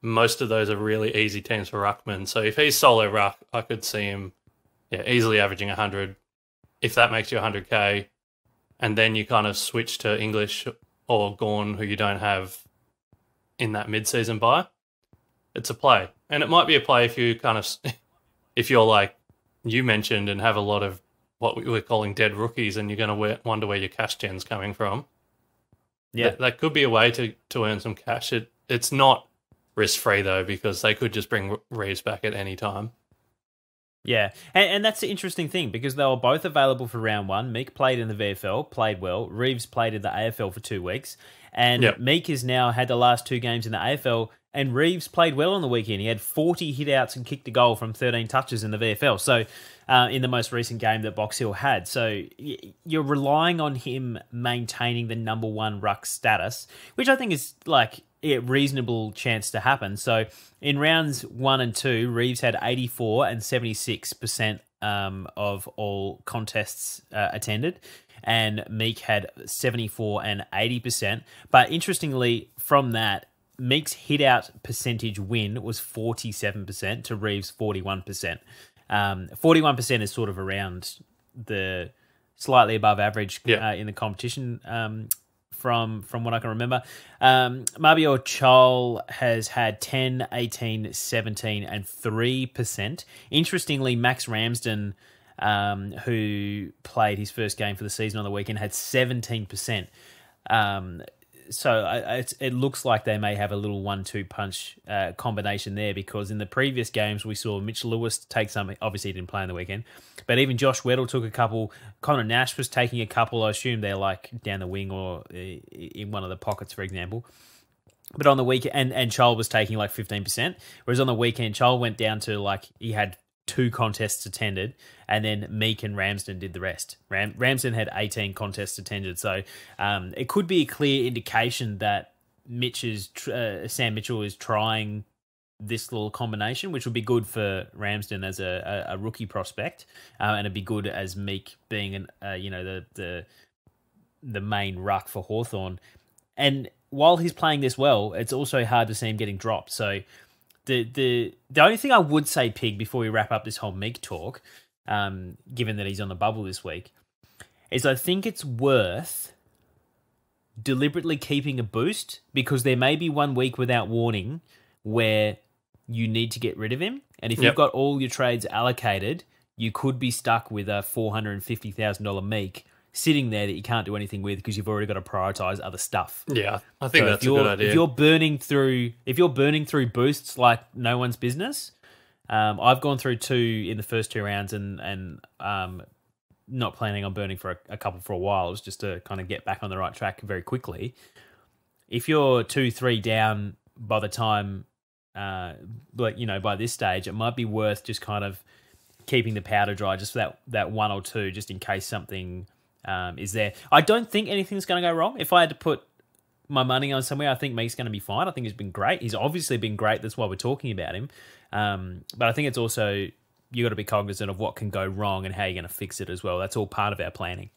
most of those are really easy teams for ruckmen. So if he's solo ruck, I could see him yeah, easily averaging one hundred. If that makes you one hundred K, and then you kind of switch to English or Gawn, who you don't have in that mid-season buy, it's a play, and it might be a play if you kind of, if you're like you mentioned and have a lot of what we're calling dead rookies, and you're going to wonder where your cash gen's coming from. Yeah, that, that could be a way to to earn some cash. It it's not risk-free though, because they could just bring Reeves back at any time. Yeah, and, and that's the interesting thing, because they were both available for round one. Meek played in the V F L, played well. Reeves played in the A F L for two weeks. And yep. Meek has now had the last two games in the A F L, and Reeves played well on the weekend. He had forty hit-outs and kicked a goal from thirteen touches in the V F L, so uh, in the most recent game that Box Hill had. So you're relying on him maintaining the number one ruck status, which I think is like a reasonable chance to happen. So in rounds one and two, Reeves had eighty-four and seventy-six percent um, of all contests uh, attended, and Meek had seventy-four and eighty percent. But interestingly, from that, Meek's hit-out percentage win was forty-seven percent to Reeves' forty-one percent. Um, forty-one percent is sort of around the slightly above average yeah. uh, in the competition um, from from what I can remember. Um, Mabio Chol has had ten, eighteen, seventeen, and three percent. Interestingly, Max Ramsden, Um, who played his first game for the season on the weekend, had seventeen percent. Um, so I, it's, it looks like they may have a little one two punch uh, combination there, because in the previous games we saw Mitch Lewis take something. Obviously he didn't play on the weekend, but even Josh Weddle took a couple. Connor Nash was taking a couple. I assume they're like down the wing or in one of the pockets, for example. But on the weekend, and, and Chol was taking like fifteen percent, whereas on the weekend Chol went down to like he had two contests attended, and then Meek and Ramsden did the rest. Ram Ramsden had eighteen contests attended, so um, it could be a clear indication that Mitch is tr uh, Sam Mitchell is trying this little combination, which would be good for Ramsden as a, a, a rookie prospect, uh, and it'd be good as Meek being an uh, you know the the the main ruck for Hawthorne. And while he's playing this well, it's also hard to see him getting dropped. So. The, the the only thing I would say, Pig, before we wrap up this whole Meek talk, um, given that he's on the bubble this week, is I think it's worth deliberately keeping a boost, because there may be one week without warning where you need to get rid of him. And if yep. you've got all your trades allocated, you could be stuck with a four hundred fifty thousand dollar Meek sitting there that you can't do anything with, because you've already got to prioritize other stuff. Yeah, I think so that's a good idea. If you're burning through, if you're burning through boosts like no one's business, um, I've gone through two in the first two rounds, and and um, not planning on burning for a, a couple for a while. It was just to kind of get back on the right track very quickly. If you're two, three down by the time, uh, like you know, by this stage, it might be worth just kind of keeping the powder dry, just for that that one or two, just in case something. Um, is there. I don't think anything's going to go wrong. If I had to put my money on somewhere, I think Meek's going to be fine. I think he's been great. He's obviously been great. That's why we're talking about him. Um, but I think it's also, you got to be cognizant of what can go wrong and how you're going to fix it as well. That's all part of our planning.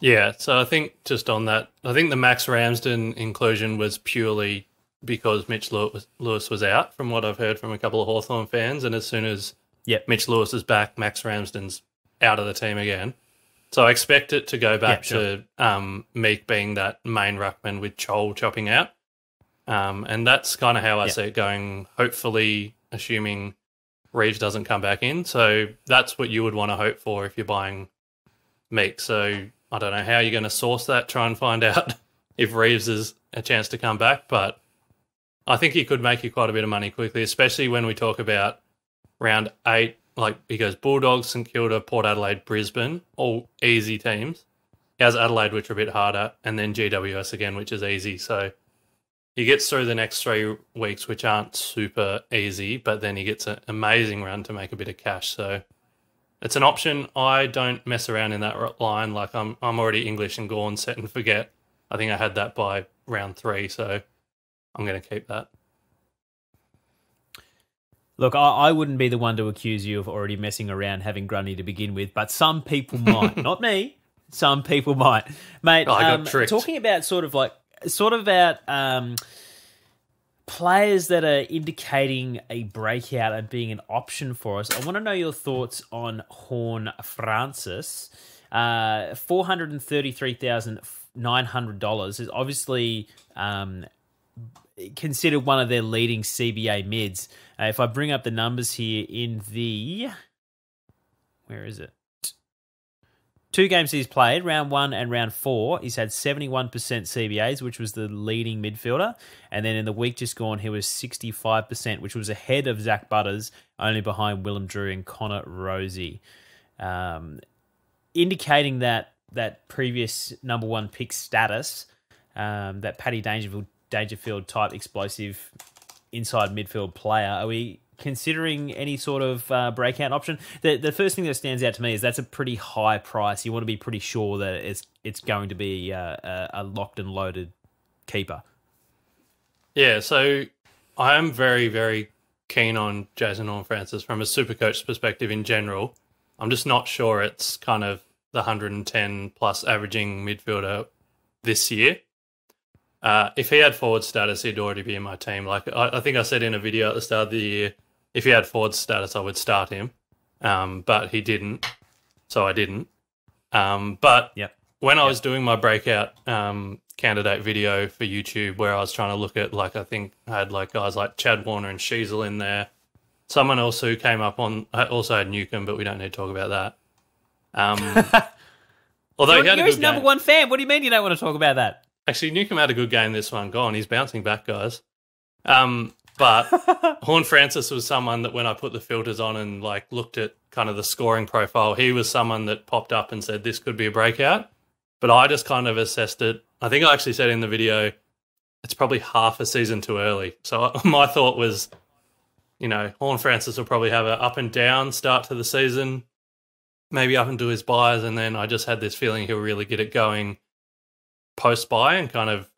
Yeah, so I think just on that, I think the Max Ramsden inclusion was purely because Mitch Lewis was out, from what I've heard from a couple of Hawthorn fans. And as soon as yep. Mitch Lewis is back, Max Ramsden's out of the team again. So I expect it to go back yeah, sure. to um, Meek being that main ruckman with Chol chopping out. Um, and that's kind of how I yeah. see it going, hopefully, assuming Reeves doesn't come back in. So that's what you would want to hope for if you're buying Meek. So I don't know how you're going to source that, try and find out if Reeves is a chance to come back. But I think he could make you quite a bit of money quickly, especially when we talk about round eight. Like, he goes Bulldogs, St Kilda, Port Adelaide, Brisbane, all easy teams. He has Adelaide, which are a bit harder, and then G W S again, which is easy. So he gets through the next three weeks, which aren't super easy, but then he gets an amazing run to make a bit of cash. So it's an option. I don't mess around in that line. Like, I'm I'm already English and Gawn, set and forget. I think I had that by round three, so I'm going to keep that. Look, I, I wouldn't be the one to accuse you of already messing around having Grundy to begin with, but some people might. Not me. Some people might. Mate, oh, I got um, tricked. Talking about sort of like, sort of about um, players that are indicating a breakout and being an option for us, I want to know your thoughts on Horn Francis. Uh, four hundred thirty-three thousand nine hundred dollars is obviously Um, considered one of their leading C B A mids. Uh, if I bring up the numbers here in the, where is it? Two games he's played, round one and round four, he's had seventy-one percent C B As, which was the leading midfielder. And then in the week just gone, he was sixty-five percent, which was ahead of Zach Butters, only behind Willem Drew and Connor Rosie. Um, indicating that that previous number one pick status, um, that Paddy Dangerfield Dangerfield type explosive inside midfield player. Are we considering any sort of uh, breakout option? The the first thing that stands out to me is that's a pretty high price. You want to be pretty sure that it's it's going to be uh, a, a locked and loaded keeper. Yeah, so I am very, very keen on Jason Horne-Francis from a super coach perspective in general. I'm just not sure it's kind of the one hundred ten plus averaging midfielder this year. Uh, if he had forward status, he'd already be in my team. Like I, I think I said in a video at the start of the year, if he had forward status, I would start him. Um, but he didn't, so I didn't. Um, but yep. when yep. I was doing my breakout um, candidate video for YouTube, where I was trying to look at, like, I think I had like guys like Chad Warner and Cheezo in there. Someone else who came up on, I also had Newcomb, but we don't need to talk about that. Um, although he had a good game. You're his number one fan. What do you mean you don't want to talk about that? Actually, Newcomb had a good game this one, Gawn. He's bouncing back, guys. Um, but Horne-Francis was someone that when I put the filters on and like looked at kind of the scoring profile, he was someone that popped up and said this could be a breakout. But I just kind of assessed it. I think I actually said in the video, it's probably half a season too early. So my thought was, you know, Horne-Francis will probably have an up and down start to the season, maybe up and do his buys, and then I just had this feeling he'll really get it going post-buy and kind of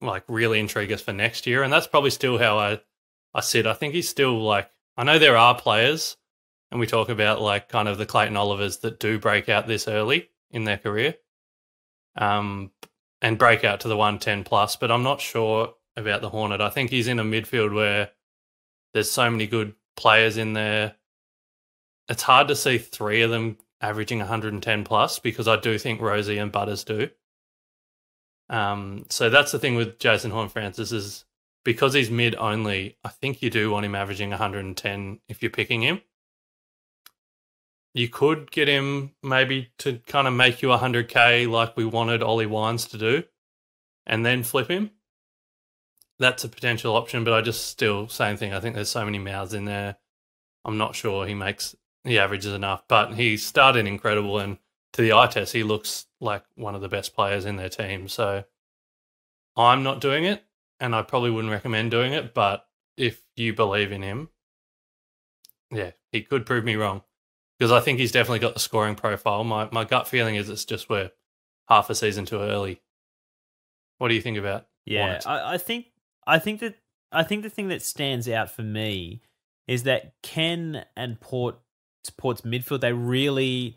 like really intrigue us for next year. And that's probably still how I, I sit. I think he's still like, I know there are players and we talk about like kind of the Clayton Olivers that do break out this early in their career um, and break out to the one ten plus, but I'm not sure about the Hornet. I think he's in a midfield where there's so many good players in there. It's hard to see three of them averaging one hundred ten plus because I do think Rosie and Butters do. Um, so that's the thing with Jason Horne-Francis is because he's mid only, I think you do want him averaging one hundred ten if you're picking him. You could get him maybe to kind of make you one hundred K like we wanted Ollie Wines to do and then flip him. That's a potential option, but I just still, same thing. I think there's so many mouths in there. I'm not sure he makes, he averages enough, but he started incredible and to the eye test, he looks like one of the best players in their team. So I'm not doing it, and I probably wouldn't recommend doing it, but if you believe in him, yeah, he could prove me wrong because I think he's definitely got the scoring profile. My my gut feeling is it's just we're half a season too early. What do you think about? Yeah, I, I think I think that I think the thing that stands out for me is that Ken and Port Port's midfield, they really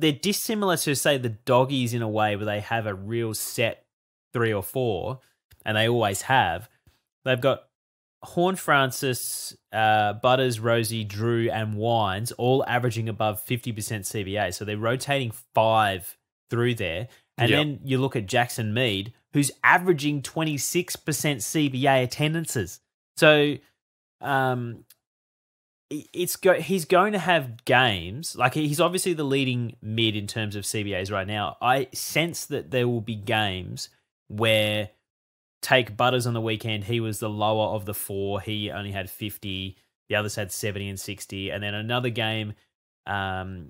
they're dissimilar to, say, the Doggies in a way where they have a real set three or four, and they always have. They've got Horne, Francis, uh, Butters, Rosie, Drew, and Wines all averaging above fifty percent C B A. So they're rotating five through there. And yep. then you look at Jackson Mead, who's averaging twenty-six percent C B A attendances. So um, it's go he's going to have games. Like, he's obviously the leading mid in terms of C B As right now. I sense that there will be games where, take Butters on the weekend, he was the lower of the four. He only had fifty. The others had seventy and sixty. And then another game, um,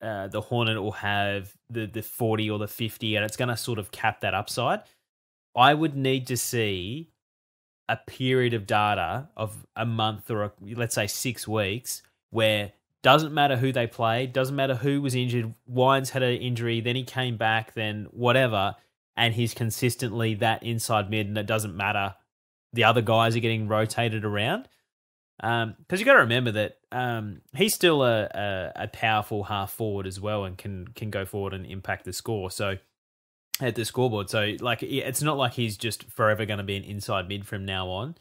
uh, the Hornet will have the, the forty or the fifty, and it's going to sort of cap that upside. I would need to see a period of data of a month or a, let's say six weeks where doesn't matter who they played, doesn't matter who was injured. Wines had an injury, then he came back, then whatever, and he's consistently that inside mid, and it doesn't matter. The other guys are getting rotated around. Because um, you got to remember that um, he's still a, a, a powerful half forward as well, and can can go forward and impact the score. So at the scoreboard, so like it's not like he's just forever going to be an inside mid from now on.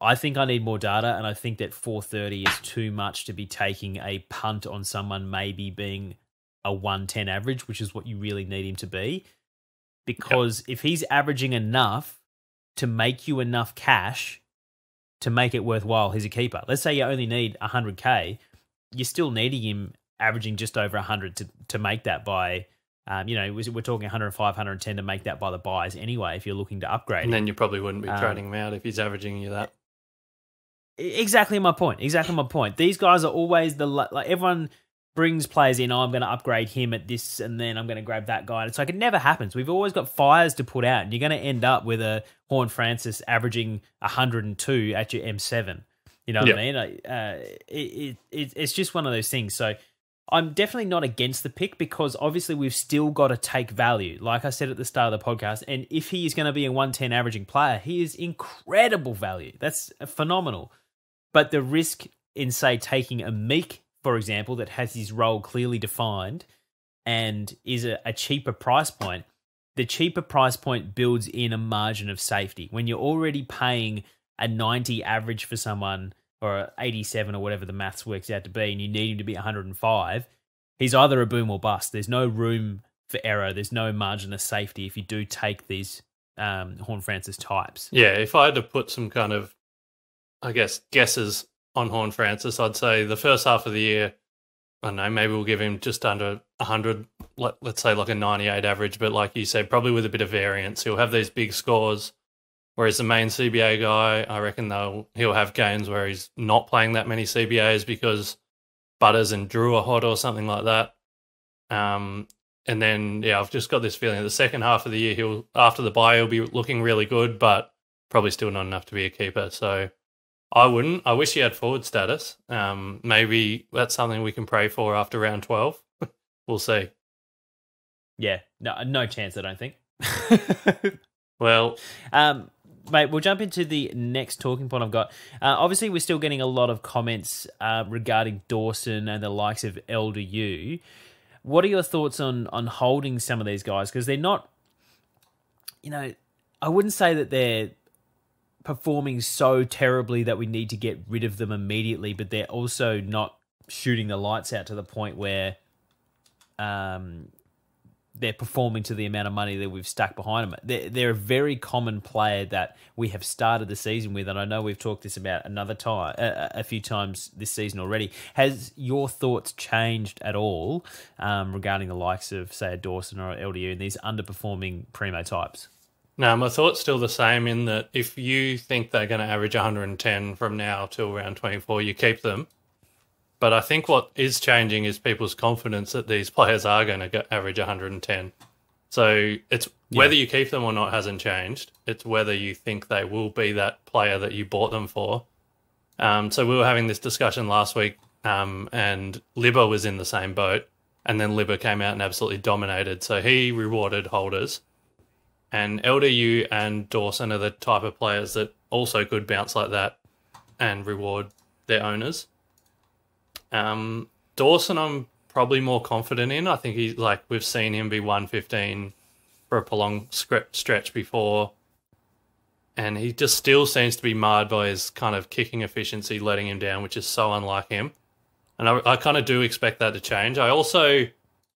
I think I need more data, and I think that four thirty is too much to be taking a punt on someone maybe being a one ten average, which is what you really need him to be. Because yep. if he's averaging enough to make you enough cash to make it worthwhile, he's a keeper. Let's say you only need one hundred K. You're still needing him averaging just over one hundred to, to make that by, um, you know, we're talking one oh five, one ten to make that by the buys anyway if you're looking to upgrade. And him. Then you probably wouldn't be trading um, him out if he's averaging you that. Exactly my point. Exactly my point. These guys are always the, like, everyone brings players in, oh, I'm going to upgrade him at this, and then I'm going to grab that guy. And it's like, it never happens. We've always got fires to put out, and you're going to end up with a Horne Francis averaging one oh two at your M seven. You know what yep. I mean? Uh, it, it, it's just one of those things. So I'm definitely not against the pick, because obviously we've still got to take value, like I said at the start of the podcast. And if he is going to be a one ten averaging player, he is incredible value. That's phenomenal. But the risk in, say, taking a Meek, for example, that has his role clearly defined and is a, a cheaper price point, the cheaper price point builds in a margin of safety. When you're already paying a ninety average for someone, or eighty-seven or whatever the maths works out to be, and you need him to be one oh five, he's either a boom or bust. There's no room for error. There's no margin of safety if you do take these um, Horne Francis types. Yeah, if I had to put some kind of, I guess, guesses on Horne Francis, I'd say the first half of the year, I don't know, maybe we'll give him just under one hundred, let, let's say like a ninety-eight average, but like you say, probably with a bit of variance. He'll have these big scores, whereas the main C B A guy, I reckon they'll, he'll have games where he's not playing that many C B As because Butters and Drew are hot or something like that. Um, and then, yeah, I've just got this feeling the second half of the year, he'll after the bye, he'll be looking really good, but probably still not enough to be a keeper, so I wouldn't. I wish he had forward status. Um, maybe that's something we can pray for after round twelve. We'll see. Yeah, no, no chance, I don't think. Well, um, mate, we'll jump into the next talking point I've got. Uh, obviously, we're still getting a lot of comments uh, regarding Dawson and the likes of L D U. What are your thoughts on on holding some of these guys? Because they're not, you know, I wouldn't say that they're performing so terribly that we need to get rid of them immediately, but they're also not shooting the lights out to the point where um, they're performing to the amount of money that we've stuck behind them. They're, they're a very common player that we have started the season with, and I know we've talked this about another time, a, a few times this season already. Has your thoughts changed at all um, regarding the likes of, say, a Dawson or L D U and these underperforming primo types? No, my thought's still the same in that if you think they're going to average one ten from now till round twenty-four, you keep them. But I think what is changing is people's confidence that these players are going to average one ten. So it's whether yeah. you keep them or not hasn't changed. It's whether you think they will be that player that you bought them for. Um, so we were having this discussion last week um, and Libba was in the same boat, and then Libba came out and absolutely dominated. So he rewarded holders. And L D U and Dawson are the type of players that also could bounce like that and reward their owners. Um, Dawson, I'm probably more confident in. I think he's like, we've seen him be one fifteen for a prolonged stretch before. and he just still seems to be marred by his kind of kicking efficiency letting him down, which is so unlike him. And I, I kind of do expect that to change. I also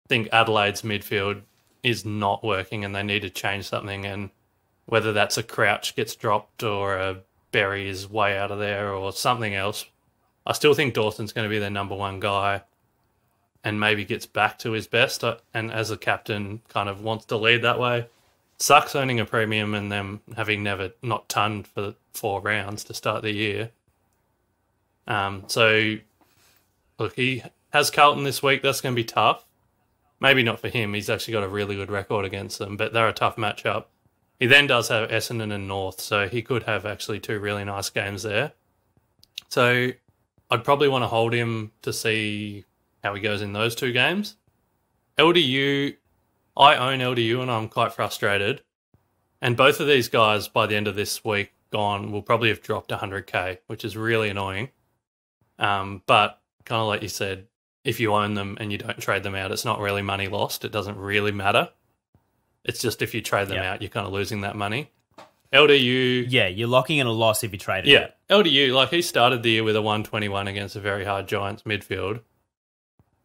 think Adelaide's midfield is not working and they need to change something, and whether that's a Crouch gets dropped or a Berry is way out of there or something else, I still think Dawson's going to be their number one guy and maybe gets back to his best, and as a captain kind of wants to lead that way. Sucks owning a premium and them having never not tunned for four rounds to start the year. Um, so, look, he has Carlton this week. That's going to be tough. Maybe not for him. He's actually got a really good record against them, but they're a tough matchup. He then does have Essendon and North, so he could have actually two really nice games there. So I'd probably want to hold him to see how he goes in those two games. L D U... I own L D U and I'm quite frustrated. And both of these guys, by the end of this week, Gawn, will probably have dropped one hundred K, which is really annoying. Um, but kind of like you said, if you own them and you don't trade them out, it's not really money lost. It doesn't really matter. It's just if you trade them yeah. out, you're kind of losing that money. L D U... Yeah, you're locking in a loss if you trade it. Yeah, out. L D U, like he started the year with a one twenty-one against a very hard Giants midfield.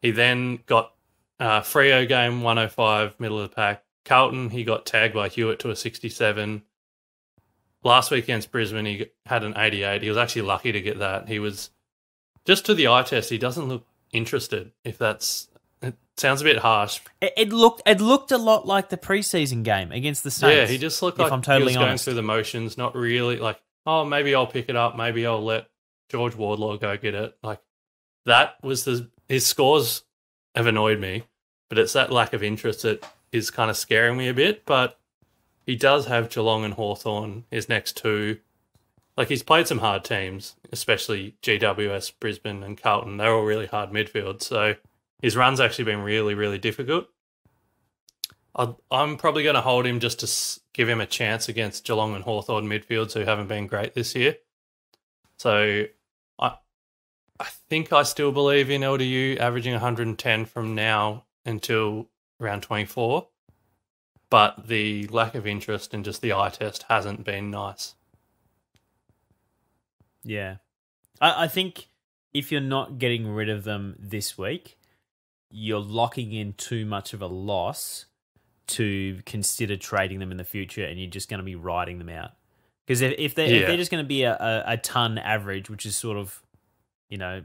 He then got... Uh, Freo game, one oh five, middle of the pack. Carlton, he got tagged by Hewitt to a sixty-seven. Last weekend's Brisbane, he had an eighty-eight. He was actually lucky to get that. He was, just to the eye test, he doesn't look interested, if that's, it sounds a bit harsh. It, it looked it looked a lot like the preseason game against the Saints. Yeah, he just looked like I'm totally he was honest. going through the motions, not really like, oh, maybe I'll pick it up, maybe I'll let George Wardlaw go get it. Like, that was the, his scores have annoyed me, but it's that lack of interest that is kind of scaring me a bit. But he does have Geelong and Hawthorne, his next two. Like, he's played some hard teams, especially G W S, Brisbane and Carlton. They're all really hard midfield, so his run's actually been really, really difficult. I'll, I'm probably going to hold him just to give him a chance against Geelong and Hawthorne midfields who haven't been great this year. So... I think I still believe in L D U averaging one hundred and ten from now until round twenty-four, but the lack of interest and just the eye test hasn't been nice. Yeah. I, I think if you're not getting rid of them this week, you're locking in too much of a loss to consider trading them in the future, and you're just going to be riding them out. Because if, if, yeah. if they're just going to be a, a, a ton average, which is sort of, you know,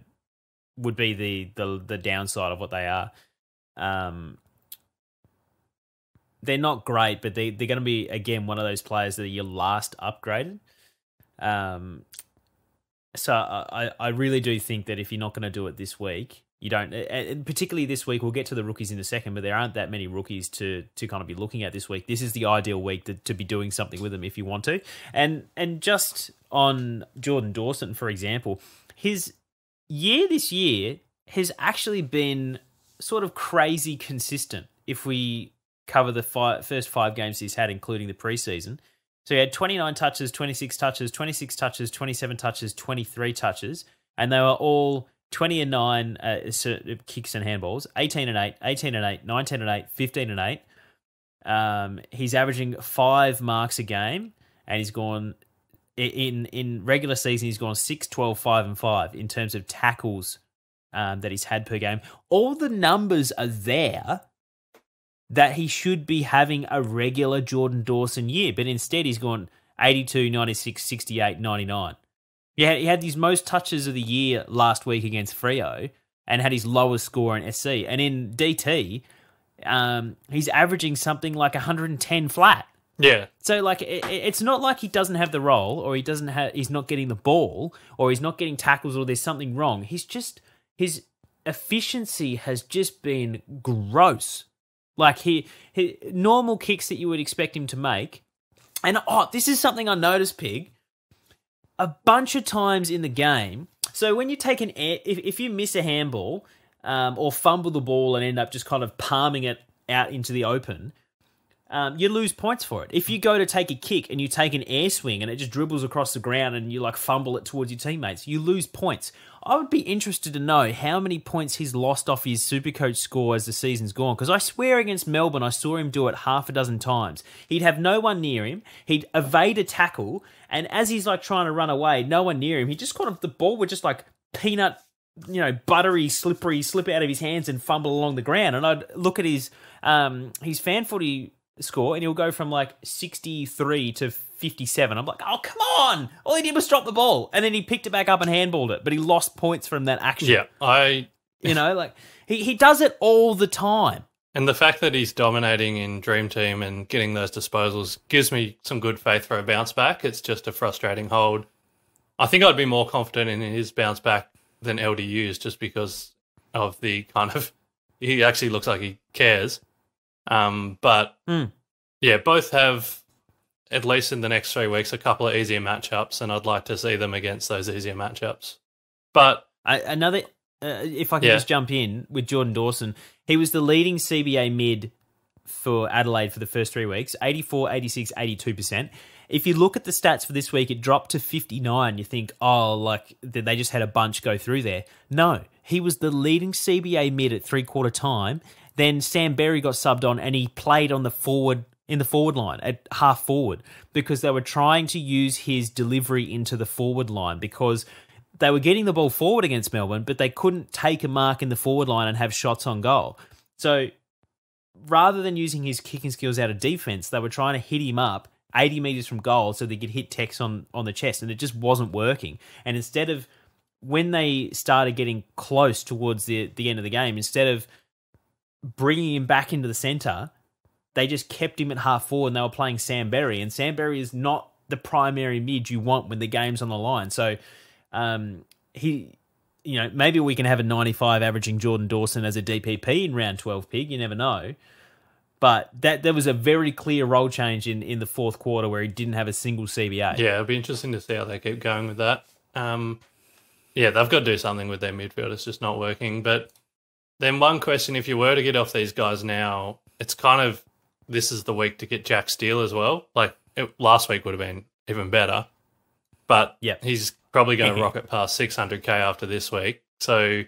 would be the, the, the downside of what they are. Um, they're not great, but they, they're going to be, again, one of those players that you last upgraded. Um, so I, I really do think that if you're not going to do it this week, you don't, and particularly this week, we'll get to the rookies in a second, but there aren't that many rookies to to kind of be looking at this week. This is the ideal week to, to be doing something with them if you want to. And, and just on Jordan Dawson, for example, his... year this year has actually been sort of crazy consistent if we cover the five, first five games he's had, including the preseason. So he had twenty-nine touches, twenty-six touches, twenty-six touches, twenty-seven touches, twenty-three touches, and they were all twenty and nine uh, kicks and handballs, eighteen and eight, eighteen and eight, nineteen and eight, fifteen and eight. Um, he's averaging five marks a game, and he's gone... In in regular season, he's gone six, twelve, five, and five in terms of tackles um, that he's had per game. All the numbers are there that he should be having a regular Jordan Dawson year, but instead he's gone eighty-two, ninety-six, sixty-eight, ninety-nine. Yeah, he had his most touches of the year last week against Freo and had his lowest score in S C. And in D T, um, he's averaging something like one hundred and ten flat. Yeah. So like, it, it's not like he doesn't have the role, or he doesn't have, he's not getting the ball, or he's not getting tackles, or there's something wrong. He's just, his efficiency has just been gross. Like he, he normal kicks that you would expect him to make. And oh, this is something I noticed, Pig, a bunch of times in the game. So when you take an air, if if you miss a handball, um, or fumble the ball and end up just kind of palming it out into the open. um, you lose points for it. If you go to take a kick and you take an air swing and it just dribbles across the ground and you like fumble it towards your teammates, you lose points. I would be interested to know how many points he's lost off his Supercoach score as the season's gone, because I swear against Melbourne, I saw him do it half a dozen times. He'd have no one near him, he'd evade a tackle, and as he's like trying to run away, no one near him, he just kind of, the ball would just like peanut, you know, buttery, slippery, slip out of his hands and fumble along the ground. And I'd look at his, um, his fan footy score, and he'll go from like sixty-three to fifty-seven. I'm like, oh, come on. All he did was drop the ball. And then he picked it back up and handballed it, but he lost points from that action. Yeah, I... You know, like, he, he does it all the time. And the fact that he's dominating in Dream Team and getting those disposals gives me some good faith for a bounce back. It's just a frustrating hold. I think I'd be more confident in his bounce back than L D U's, just because of the kind of... He actually looks like he cares. Um, but, mm. yeah, both have, at least in the next three weeks, a couple of easier matchups, and I'd like to see them against those easier matchups. But I, another, uh, if I can yeah. just jump in with Jordan Dawson, he was the leading C B A mid for Adelaide for the first three weeks, eighty-four, eighty-six, eighty-two percent. If you look at the stats for this week, it dropped to fifty-nine. You think, oh, like, they just had a bunch go through there. No, he was the leading C B A mid at three-quarter time. Then Sam Berry got subbed on, and he played on the forward in the forward line at half forward, because they were trying to use his delivery into the forward line, because they were getting the ball forward against Melbourne, but they couldn't take a mark in the forward line and have shots on goal. So rather than using his kicking skills out of defense, they were trying to hit him up eighty metres from goal so they could hit Tex on, on the chest, and it just wasn't working. And instead of, when they started getting close towards the, the end of the game, instead of bringing him back into the centre, they just kept him at half forward, and they were playing Sam Berry, and Sam Berry is not the primary mid you want when the game's on the line. So um, he, you know, maybe we can have a ninety-five averaging Jordan Dawson as a D P P in round twelve, Pig, you never know. But that there was a very clear role change in, in the fourth quarter where he didn't have a single C B A. Yeah, it'll be interesting to see how they keep going with that. Um, yeah, they've got to do something with their midfield. It's just not working. But then one question, if you were to get off these guys now, it's kind of, this is the week to get Jack Steele as well. Like, it, last week would have been even better. But yep. he's probably going to rocket past six hundred K after this week. So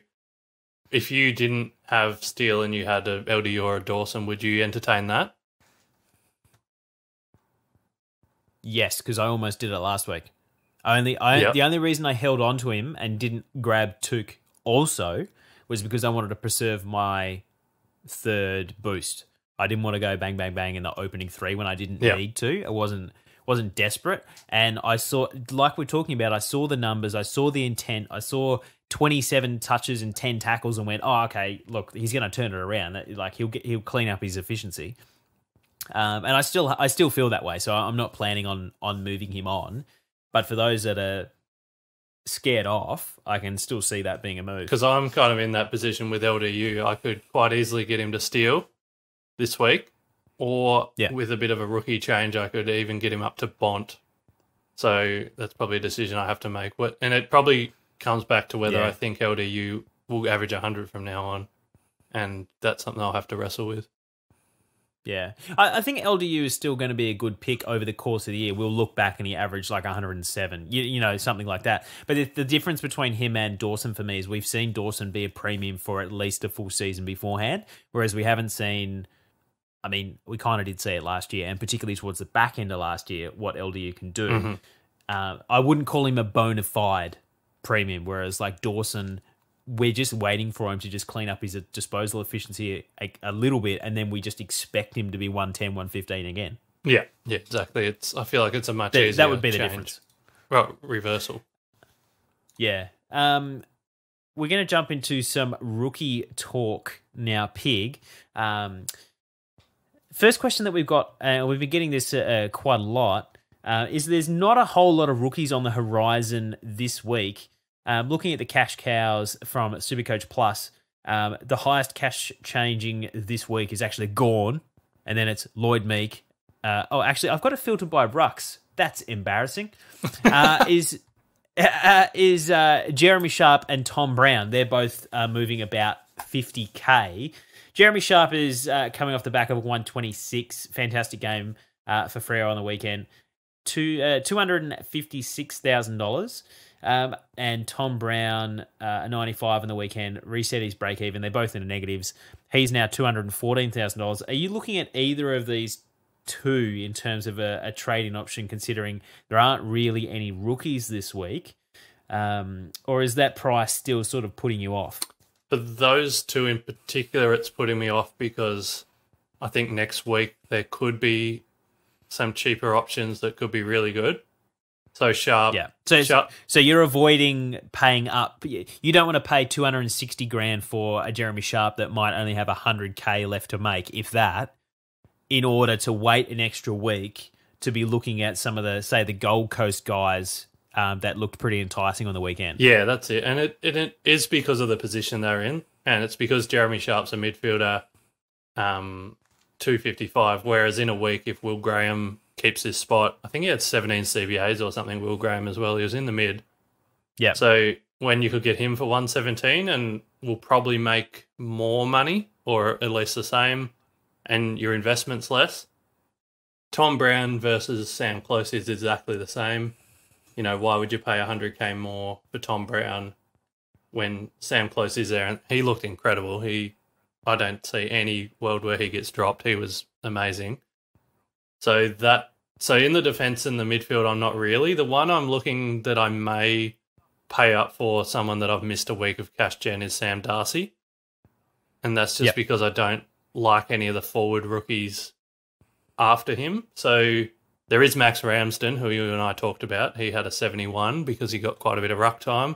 if you didn't have Steele and you had a L D U or a Dawson, would you entertain that? Yes, because I almost did it last week. I only, I, yep. The only reason I held on to him and didn't grab Took also was because I wanted to preserve my third boost. I didn't want to go bang, bang, bang in the opening three when I didn't yep. need to. I wasn't wasn't desperate. And I saw, like we're talking about, I saw the numbers, I saw the intent, I saw twenty-seven touches and ten tackles and went, oh, okay, look, he's going to turn it around. That, like, he'll get, he'll clean up his efficiency. Um, and I still I still feel that way, so I'm not planning on on moving him on. But for those that are scared off, I can still see that being a move. Because I'm kind of in that position with L D U. I could quite easily get him to steal this week, or yeah. with a bit of a rookie change, I could even get him up to Bont. So that's probably a decision I have to make. And it probably comes back to whether yeah. I think L D U will average one hundred from now on, and that's something I'll have to wrestle with. Yeah. I, I think L D U is still going to be a good pick over the course of the year. We'll look back and he averaged like one hundred and seven, you, you know, something like that. But the, the difference between him and Dawson for me is we've seen Dawson be a premium for at least a full season beforehand, whereas we haven't seen, I mean, we kind of did see it last year, and particularly towards the back end of last year, what L D U can do. Mm-hmm. uh, I wouldn't call him a bona fide premium, whereas like Dawson, we're just waiting for him to just clean up his disposal efficiency a, a little bit, and then we just expect him to be one ten, one fifteen again. Yeah, yeah, exactly. It's, I feel like it's a much that, easier That would be change. the difference. Well, reversal. Yeah. Um, we're going to jump into some rookie talk now, Pig. Um, first question that we've got, and uh, we've been getting this uh, quite a lot, uh, is there's not a whole lot of rookies on the horizon this week. Um, looking at the cash cows from Supercoach Plus, um, the highest cash changing this week is actually Gawn, and then it's Lloyd Meek. Uh, oh, actually, I've got it filtered by Rucks. That's embarrassing. Uh, is uh, is uh, Jeremy Sharp and Tom Brown. They're both uh, moving about fifty K. Jeremy Sharp is uh, coming off the back of one twenty-six. Fantastic game uh, for Freo on the weekend. Two, uh, two hundred fifty-six thousand dollars. Um, and Tom Brown, uh, ninety-five on the weekend, reset his break even. They're both in the negatives. He's now two hundred fourteen thousand dollars. Are you looking at either of these two in terms of a, a trade-in option, considering there aren't really any rookies this week? Um, or is that price still sort of putting you off? For those two in particular, it's putting me off because I think next week there could be some cheaper options that could be really good. So Sharp. Yeah. So Sharp. So you're avoiding paying up. You don't want to pay two hundred and sixty grand for a Jeremy Sharp that might only have a hundred K left to make, if that, in order to wait an extra week to be looking at some of the, say, the Gold Coast guys um, that looked pretty enticing on the weekend. Yeah, that's it. And it, it it is because of the position they're in, and it's because Jeremy Sharp's a midfielder, um, two fifty five. Whereas in a week, if Will Graham keeps his spot, I think he had seventeen C B As or something, Will Graham as well. He was in the mid. Yeah. So when you could get him for one seventeen and will probably make more money or at least the same and your investment's less. Tom Brown versus Sam Closey is exactly the same. You know, why would you pay one hundred K more for Tom Brown when Sam Closey's there? And he looked incredible. He, I don't see any world where he gets dropped. He was amazing. So that So in the defence and the midfield, I'm not really. The one I'm looking that I may pay up for someone that I've missed a week of cash gen is Sam Darcy. And that's just yep. because I don't like any of the forward rookies after him. So there is Max Ramsden, who you and I talked about. He had a seventy-one because he got quite a bit of ruck time.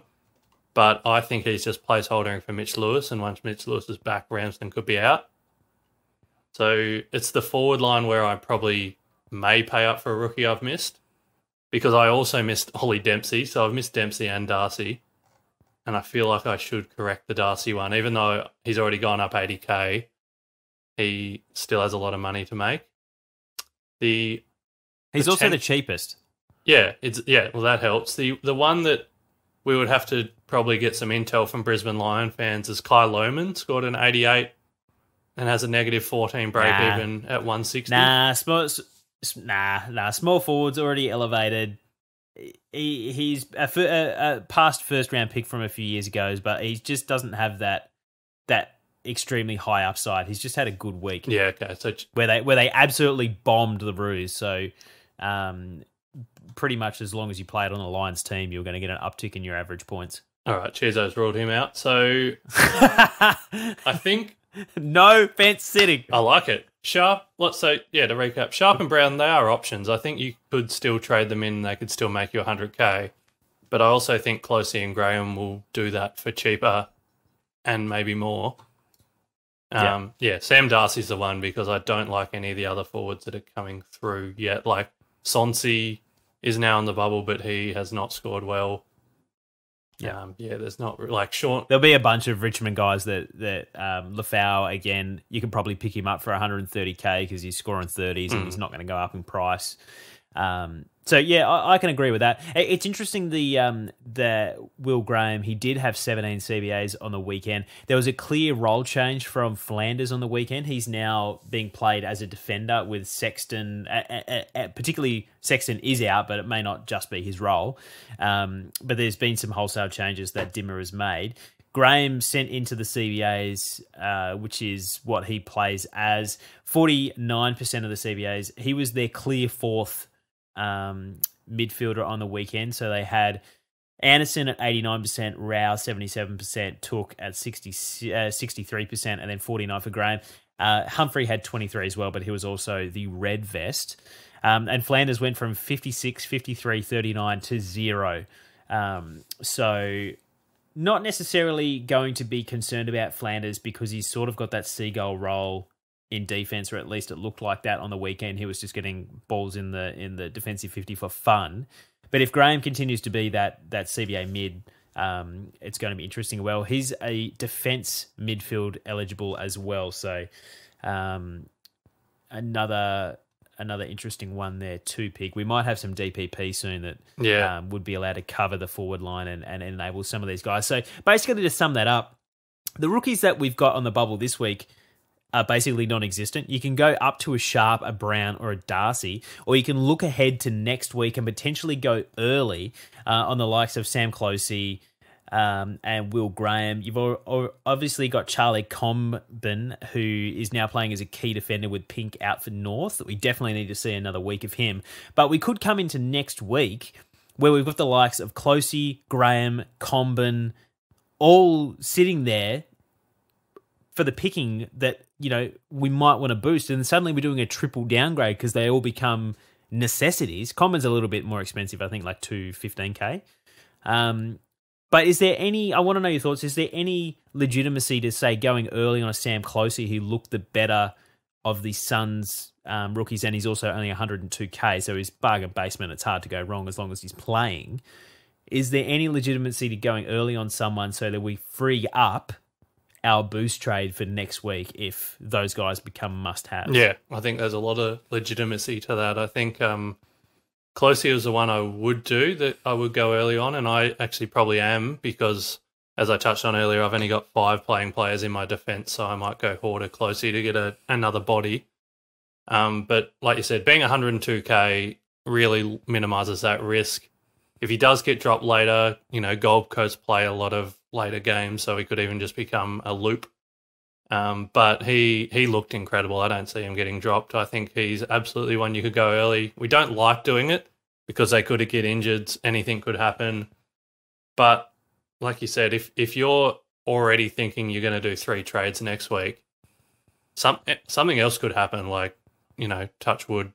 But I think he's just placeholdering for Mitch Lewis. And once Mitch Lewis is back, Ramsden could be out. So it's the forward line where I probably may pay up for a rookie I've missed, because I also missed Ollie Dempsey. So I've missed Dempsey and Darcy, and I feel like I should correct the Darcy one. Even though he's already gone up eighty K, he still has a lot of money to make. The He's the also the cheapest. Yeah, it's yeah, well, that helps. The the one that we would have to probably get some intel from Brisbane Lion fans is Kai Lohman, scored an eighty-eight and has a negative fourteen break nah. even at one sixty. Nah, sports. Nah, nah. Small forward's already elevated. He he's a, a, a past first round pick from a few years ago, but he just doesn't have that that extremely high upside. He's just had a good week. Yeah, okay. So where they where they absolutely bombed the Roos. So, um, pretty much as long as you played on the Lions team, you're going to get an uptick in your average points. All right, Cheezo's ruled him out. So I think no fence sitting. I like it. Sharp, let's say, yeah, to recap, Sharp and Brown, they are options. I think you could still trade them in. They could still make you one hundred K. But I also think Closey and Graham will do that for cheaper and maybe more. Um, yeah. yeah, Sam Darcy's the one because I don't like any of the other forwards that are coming through yet. Like Sonsi is now in the bubble, but he has not scored well. Yeah, um, yeah. There's not like Sean. There'll be a bunch of Richmond guys that that um, Lefau again. You can probably pick him up for one hundred thirty K because he's scoring thirties and mm. he's not going to go up in price. Um, so yeah, I, I can agree with that. It, it's interesting the um, the Will Graham. He did have seventeen C B As on the weekend. There was a clear role change from Flanders on the weekend. He's now being played as a defender with Sexton. Uh, uh, uh, particularly Sexton is out, but it may not just be his role. Um, but there's been some wholesale changes that Dimmer has made. Graham sent into the C B As, uh, which is what he plays as. forty-nine percent of the C B As. He was their clear fourth Um, midfielder on the weekend. So they had Anderson at eighty-nine percent, Rao seventy-seven percent, Took at sixty-three percent, and then forty-nine for Graham. Uh, Humphrey had twenty-three as well, but he was also the red vest. Um, and Flanders went from fifty-six, fifty-three, thirty-nine to zero. Um, so not necessarily going to be concerned about Flanders because he's sort of got that seagull role in defense, or at least it looked like that on the weekend. He was just getting balls in the in the defensive fifty for fun. But if Graham continues to be that that C B A mid, um, it's going to be interesting. Well, he's a defense midfield eligible as well, so um, another another interesting one there too. Pig, we might have some D P P soon that yeah. um, would be allowed to cover the forward line and and enable some of these guys. So basically, to sum that up, the rookies that we've got on the bubble this week are basically non-existent. You can go up to a Sharp, a Brown, or a Darcy, or you can look ahead to next week and potentially go early uh, on the likes of Sam Closey um, and Will Graham. You've obviously got Charlie Comben, who is now playing as a key defender with Pink out for North. We definitely need to see another week of him. But we could come into next week where we've got the likes of Closey, Graham, Comben, all sitting there for the picking that, you know, we might want to boost. And suddenly we're doing a triple downgrade because they all become necessities. Comben's a little bit more expensive, I think, like two fifteen K. Um, but is there any, I want to know your thoughts, is there any legitimacy to, say, going early on a Sam Closey who looked the better of the Suns um, rookies, and he's also only one oh two K, so he's bargain basement. It's hard to go wrong as long as he's playing. Is there any legitimacy to going early on someone so that we free up our boost trade for next week if those guys become must-haves? Yeah, I think there's a lot of legitimacy to that. I think um, Closey was the one I would do, that I would go early on, and I actually probably am because, as I touched on earlier, I've only got five playing players in my defence, so I might go Horder Closey to get a, another body. Um, but like you said, being one oh two K really minimises that risk. If he does get dropped later, you know, Gold Coast play a lot of later games, so he could even just become a loop. Um, but he he looked incredible. I don't see him getting dropped. I think he's absolutely one you could go early. We don't like doing it because they could get injured. Anything could happen. But like you said, if if you're already thinking you're going to do three trades next week, some something else could happen. Like, you know, touch wood,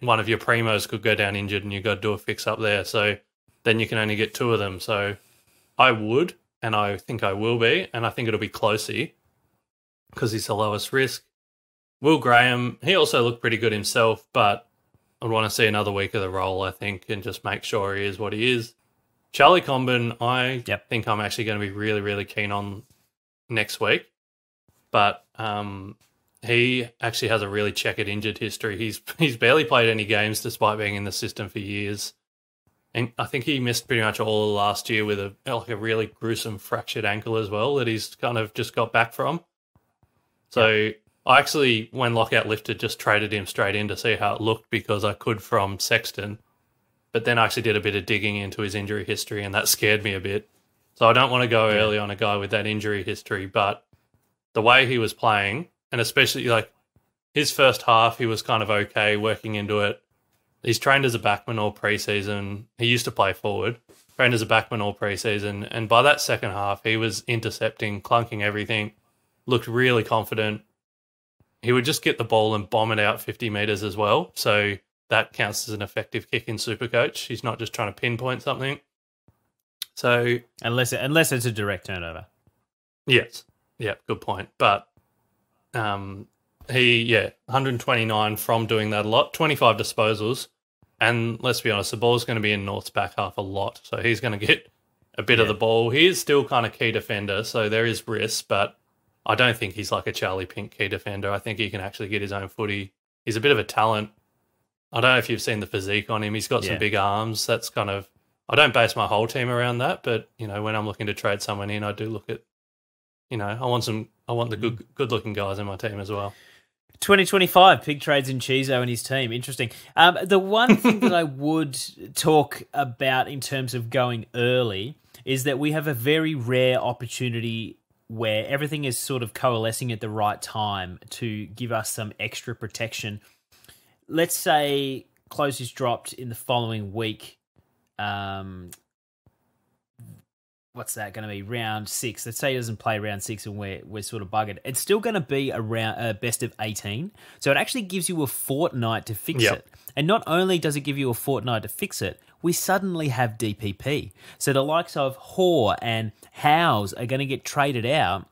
one of your primos could go down injured, and you got to do a fix up there. So then you can only get two of them. So I would, and I think I will be, and I think it'll be Closey because he's the lowest risk. Will Graham, he also looked pretty good himself, but I'd want to see another week of the role, I think, and just make sure he is what he is. Charlie Comben, I yep. think I'm actually going to be really, really keen on next week, but um, he actually has a really checkered injured history. He's, he's barely played any games despite being in the system for years. And I think he missed pretty much all of last year with a like a really gruesome fractured ankle as well that he's kind of just got back from. So yeah. I actually, when lockout lifted, just traded him straight in to see how it looked because I could from Sexton. But then I actually did a bit of digging into his injury history, and that scared me a bit. So I don't want to go yeah. early on a guy with that injury history, but the way he was playing, and especially like his first half, he was kind of okay working into it. He's trained as a backman all preseason. He used to play forward, trained as a backman all preseason, and by that second half, he was intercepting, clunking everything, looked really confident. He would just get the ball and bomb it out fifty metres as well, so that counts as an effective kick in Supercoach. He's not just trying to pinpoint something. So unless it, unless it's a direct turnover. Yes. Yeah, good point. But um He, yeah, one twenty-nine from doing that a lot, twenty-five disposals. And let's be honest, the ball's going to be in North's back half a lot, so he's going to get a bit yeah. of the ball. He is still kind of key defender, so there is risk, but I don't think he's like a Charlie Pink key defender. I think he can actually get his own footy. He's a bit of a talent. I don't know if you've seen the physique on him. He's got yeah. some big arms. That's kind of, I don't base my whole team around that, but, you know, when I'm looking to trade someone in, I do look at, you know, I want some, I want the good, good-looking guys in my team as well. twenty twenty-five, Pig trades in Cheezo and his team. Interesting. Um, the one thing that I would talk about in terms of going early is that we have a very rare opportunity where everything is sort of coalescing at the right time to give us some extra protection. Let's say Close is dropped in the following week. Um, what's that going to be? Round six. Let's say he doesn't play round six and we're, we're sort of buggered. It's still going to be a, round, a best of eighteen. So it actually gives you a fortnight to fix yep. it. And not only does it give you a fortnight to fix it, we suddenly have D P P. So the likes of Hoare and Howes are going to get traded out.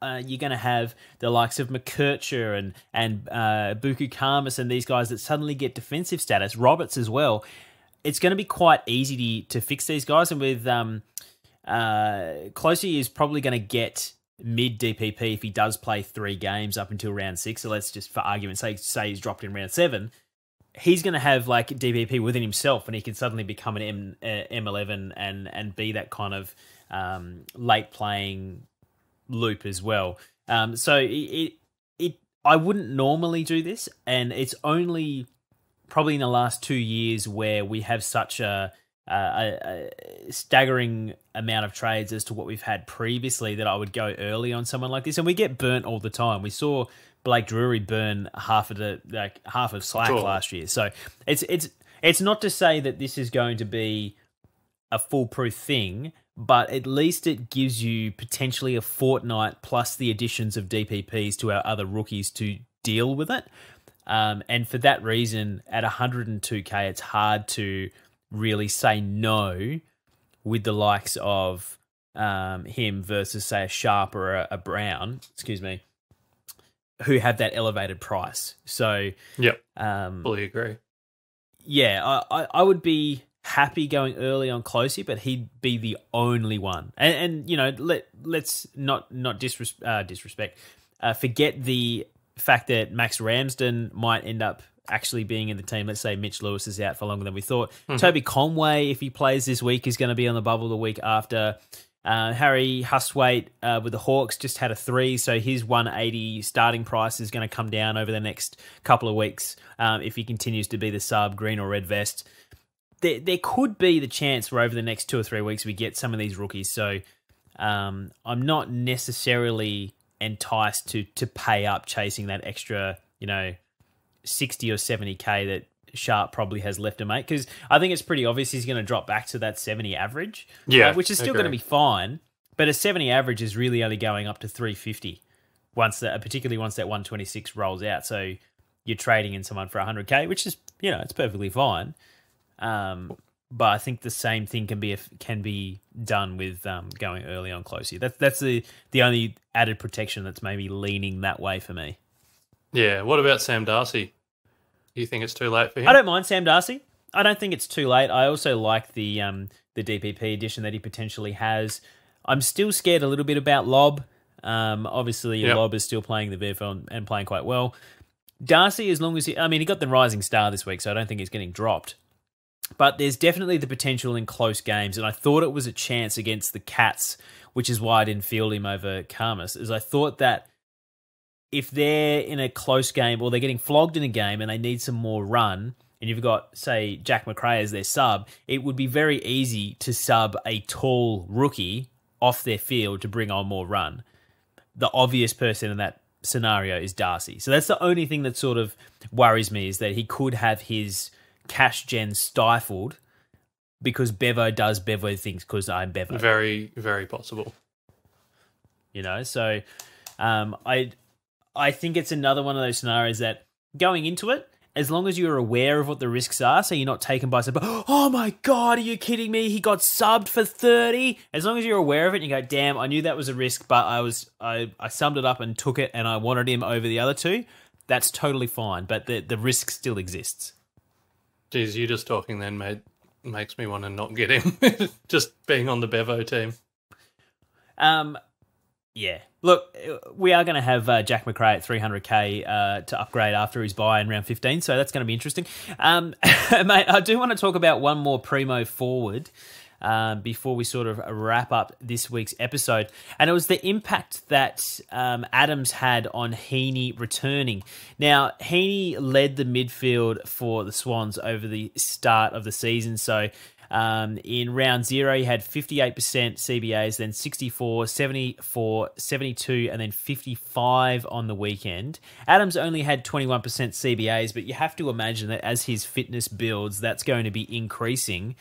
Uh, you're going to have the likes of McKercher and, and uh, Buku Kamas and these guys that suddenly get defensive status, Roberts as well. It's going to be quite easy to, to fix these guys. And with... Um, Uh, Closey is probably going to get mid-D P P if he does play three games up until round six. So let's just, for argument's sake, say he's dropped in round seven. He's going to have like D P P within himself and he can suddenly become an M, uh, M eleven and, and be that kind of um, late-playing loop as well. Um, so it, it, it, I wouldn't normally do this, and it's only probably in the last two years where we have such a, a, a staggering amount of trades as to what we've had previously that I would go early on someone like this, and we get burnt all the time. We saw Blake Drury burn half of the like half of Slack sure. last year, so it's it's it's not to say that this is going to be a foolproof thing, but at least it gives you potentially a fortnight plus the additions of D P Ps to our other rookies to deal with it. Um, and for that reason, at one hundred and two K, it's hard to really say no with the likes of um, him versus, say, a Sharp or a, a Brown, excuse me, who have that elevated price. So, yep, um, fully agree. Yeah, I, I, I would be happy going early on Closey, but he'd be the only one. And, and you know, let let's not not disres uh, disrespect, uh, forget the fact that Max Ramsden might end up actually being in the team. Let's say Mitch Lewis is out for longer than we thought. Mm-hmm. Toby Conway, if he plays this week, is going to be on the bubble the week after. Uh, Harry Huswaite uh, with the Hawks just had a three, so his one eighty starting price is going to come down over the next couple of weeks um, if he continues to be the sub, green or red vest. There, there could be the chance where over the next two or three weeks we get some of these rookies. So um, I'm not necessarily enticed to to pay up chasing that extra, you know, sixty or seventy K that Sharp probably has left to make, because I think it's pretty obvious he's going to drop back to that seventy average, yeah, uh, which is still okay. going to be fine. But a seventy average is really only going up to three fifty once that, particularly once that one twenty-six rolls out. So you're trading in someone for one hundred K, which is, you know, it's perfectly fine. Um, but I think the same thing can be can be done with um, going early on Closey. That's that's the the only added protection that's maybe leaning that way for me. Yeah. What about Sam Darcy? Do you think it's too late for him? I don't mind Sam Darcy. I don't think it's too late. I also like the um, the D P P edition that he potentially has. I'm still scared a little bit about Lobb. Um, obviously, yep. Lobb is still playing the V F L and, and playing quite well. Darcy, as long as he, I mean, he got the Rising Star this week, so I don't think he's getting dropped. But there's definitely the potential in close games, and I thought it was a chance against the Cats, which is why I didn't field him over Kamas, is I thought that if they're in a close game or they're getting flogged in a game and they need some more run, and you've got, say, Jack McRae as their sub, it would be very easy to sub a tall rookie off their field to bring on more run. The obvious person in that scenario is Darcy. So that's the only thing that sort of worries me, is that he could have his cash gen stifled because Bevo does Bevo things because I'm Bevo. Very, very possible. You know, so um, I I think it's another one of those scenarios that going into it, as long as you're aware of what the risks are, so you're not taken by some, oh my God, are you kidding me? He got subbed for thirty. As long as you're aware of it and you go, damn, I knew that was a risk, but I was I, I summed it up and took it and I wanted him over the other two, that's totally fine. But the, the risk still exists. Jeez, you just talking then mate makes me want to not get him. Just being on the Bevo team. Um, yeah. Look, we are going to have uh, Jack McRae at three hundred K uh, to upgrade after his buy in round fifteen, so that's going to be interesting. Um, mate, I do want to talk about one more primo forward um, before we sort of wrap up this week's episode, and it was the impact that um, Adams had on Heaney returning. Now, Heaney led the midfield for the Swans over the start of the season, so um, in round zero, he had fifty-eight percent C B As, then sixty-four, seventy-four, seventy-two, and then fifty-five on the weekend. Adams only had twenty-one percent C B As, but you have to imagine that as his fitness builds, that's going to be increasing.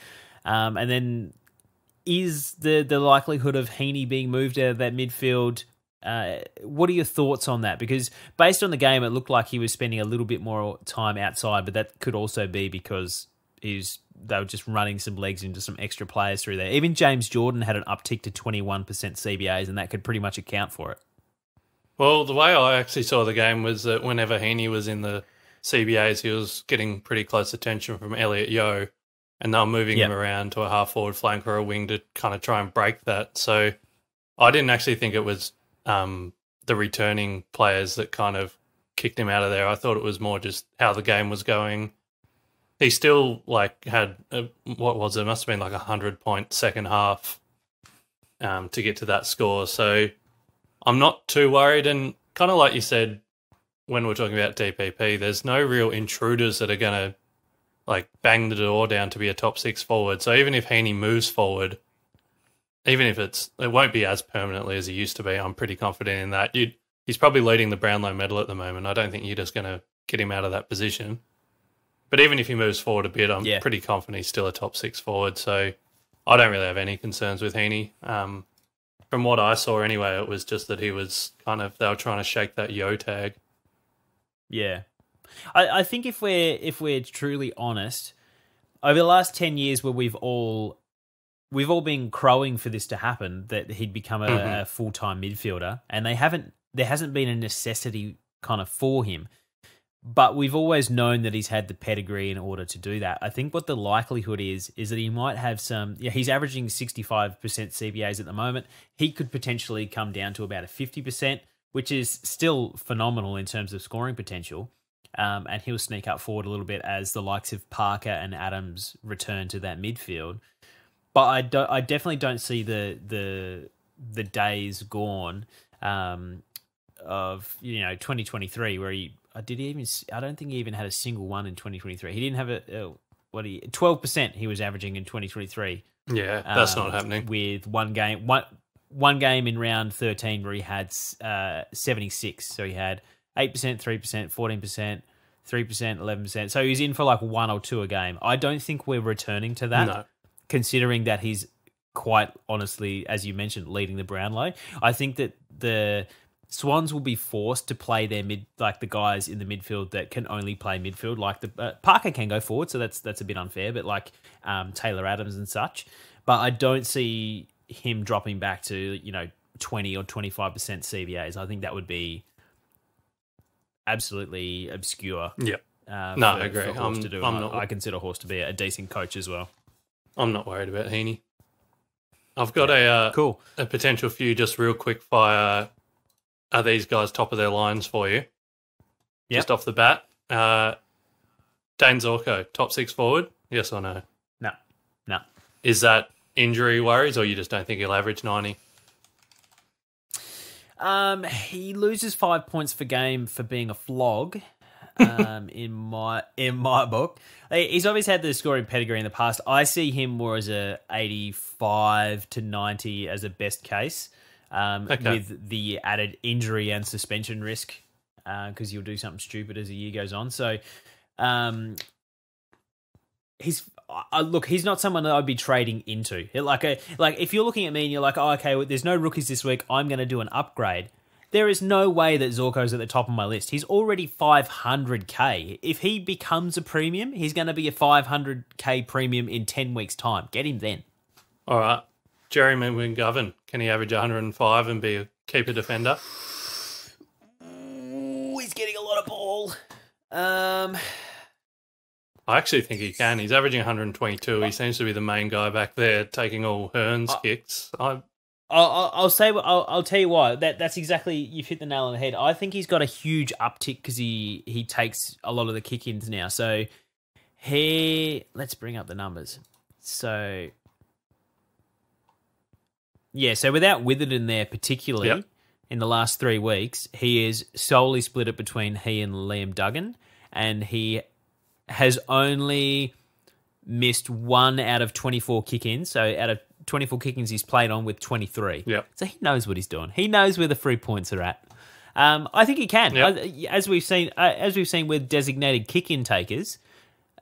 Um, and then is the, the likelihood of Heaney being moved out of that midfield, uh, what are your thoughts on that? Because based on the game, it looked like he was spending a little bit more time outside, but that could also be because he's, they were just running some legs into some extra players through there. Even James Jordan had an uptick to twenty-one percent C B As, and that could pretty much account for it. Well, the way I actually saw the game was that whenever Heaney was in the C B As, he was getting pretty close attention from Elliot Yeo, and they were moving yep. him around to a half-forward flank or a wing to kind of try and break that. So I didn't actually think it was um, the returning players that kind of kicked him out of there. I thought it was more just how the game was going. He still, like, had, a, what was it? It must have been like a hundred-point second half um, to get to that score. So I'm not too worried. And kind of like you said when we're talking about D P P, there's no real intruders that are going to like bang the door down to be a top six forward. So even if Heaney moves forward, even if it's it won't be as permanently as he used to be, I'm pretty confident in that. You'd, he's probably leading the Brownlow medal at the moment. I don't think you're just going to get him out of that position. But even if he moves forward a bit, I'm yeah. pretty confident he's still a top six forward. So I don't really have any concerns with Heaney. Um, from what I saw anyway, it was just that he was kind of, they were trying to shake that yo tag. Yeah. I, I think if we're, if we're truly honest, over the last ten years where we've all, we've all been crowing for this to happen, that he'd become a, mm-hmm. a full-time midfielder, and they haven't, there hasn't been a necessity kind of for him. But we've always known that he's had the pedigree in order to do that. I think what the likelihood is, is that he might have some... Yeah, he's averaging sixty-five percent C B As at the moment. He could potentially come down to about a fifty percent, which is still phenomenal in terms of scoring potential. Um, and he'll sneak up forward a little bit as the likes of Parker and Adams return to that midfield. But I, don't, I definitely don't see the the the days gone um, of, you know, twenty twenty-three where he... Did he even? I don't think he even had a single one in twenty twenty-three. He didn't have a, a what? He twelve percent he was averaging in twenty twenty-three. Yeah, that's um, not happening. With one game, one one game in round thirteen where he had uh, seventy-six. So he had eight percent, three percent, fourteen percent, three percent, eleven percent. So he's in for like one or two a game. I don't think we're returning to that, no. Considering that he's quite honestly, as you mentioned, leading the Brownlow. I think that the Swans will be forced to play their mid, like the guys in the midfield that can only play midfield. Like the uh, Parker can go forward, so that's that's a bit unfair. But like um, Taylor Adams and such, but I don't see him dropping back to, you know, twenty or twenty five percent C B As. I think that would be absolutely obscure. Yeah, uh, no, for, I agree. For Horst I'm, to do. I'm I, not, I consider Horst to be a decent coach as well. I'm not worried about Heaney. I've got yeah. a uh, cool a potential few just real quick fire. Are these guys top of their lines for you? Yep. Just off the bat. Uh, Dane Zorko, top six forward? Yes or no? No. No. Is that injury worries or you just don't think he'll average ninety? Um, he loses five points per game for being a flog um, in my in my book. He's always had the scoring pedigree in the past. I see him more as a eighty-five to ninety as a best case. Um, okay. With the added injury and suspension risk, because uh, you'll do something stupid as the year goes on. So, um, he's uh, look, he's not someone that I'd be trading into. Like, a, like if you're looking at me and you're like, oh, okay, well, there's no rookies this week, I'm going to do an upgrade. There is no way that Zorko's at the top of my list. He's already five hundred K. If he becomes a premium, he's going to be a five hundred K premium in ten weeks' time. Get him then. All right. Jeremy McGovern, can he average one hundred and five and be a keeper defender? Ooh, he's getting a lot of ball. Um, I actually think he can. He's averaging one hundred and twenty-two. He seems to be the main guy back there, taking all Hearn's I, kicks. I, I'll, I'll say, I'll, I'll tell you why. That that's exactly you've hit the nail on the head. I think he's got a huge uptick because he he takes a lot of the kick-ins now. So he let's bring up the numbers. So. Yeah, so without Withered in there particularly, yep. in the last three weeks, he is solely split it between he and Liam Duggan, and he has only missed one out of twenty-four kick-ins. So out of twenty-four kick-ins, he's played on with twenty-three. Yep. So he knows what he's doing. He knows where the free points are at. Um, I think he can. Yep. As we've seen uh, as we've seen with designated kick-in takers,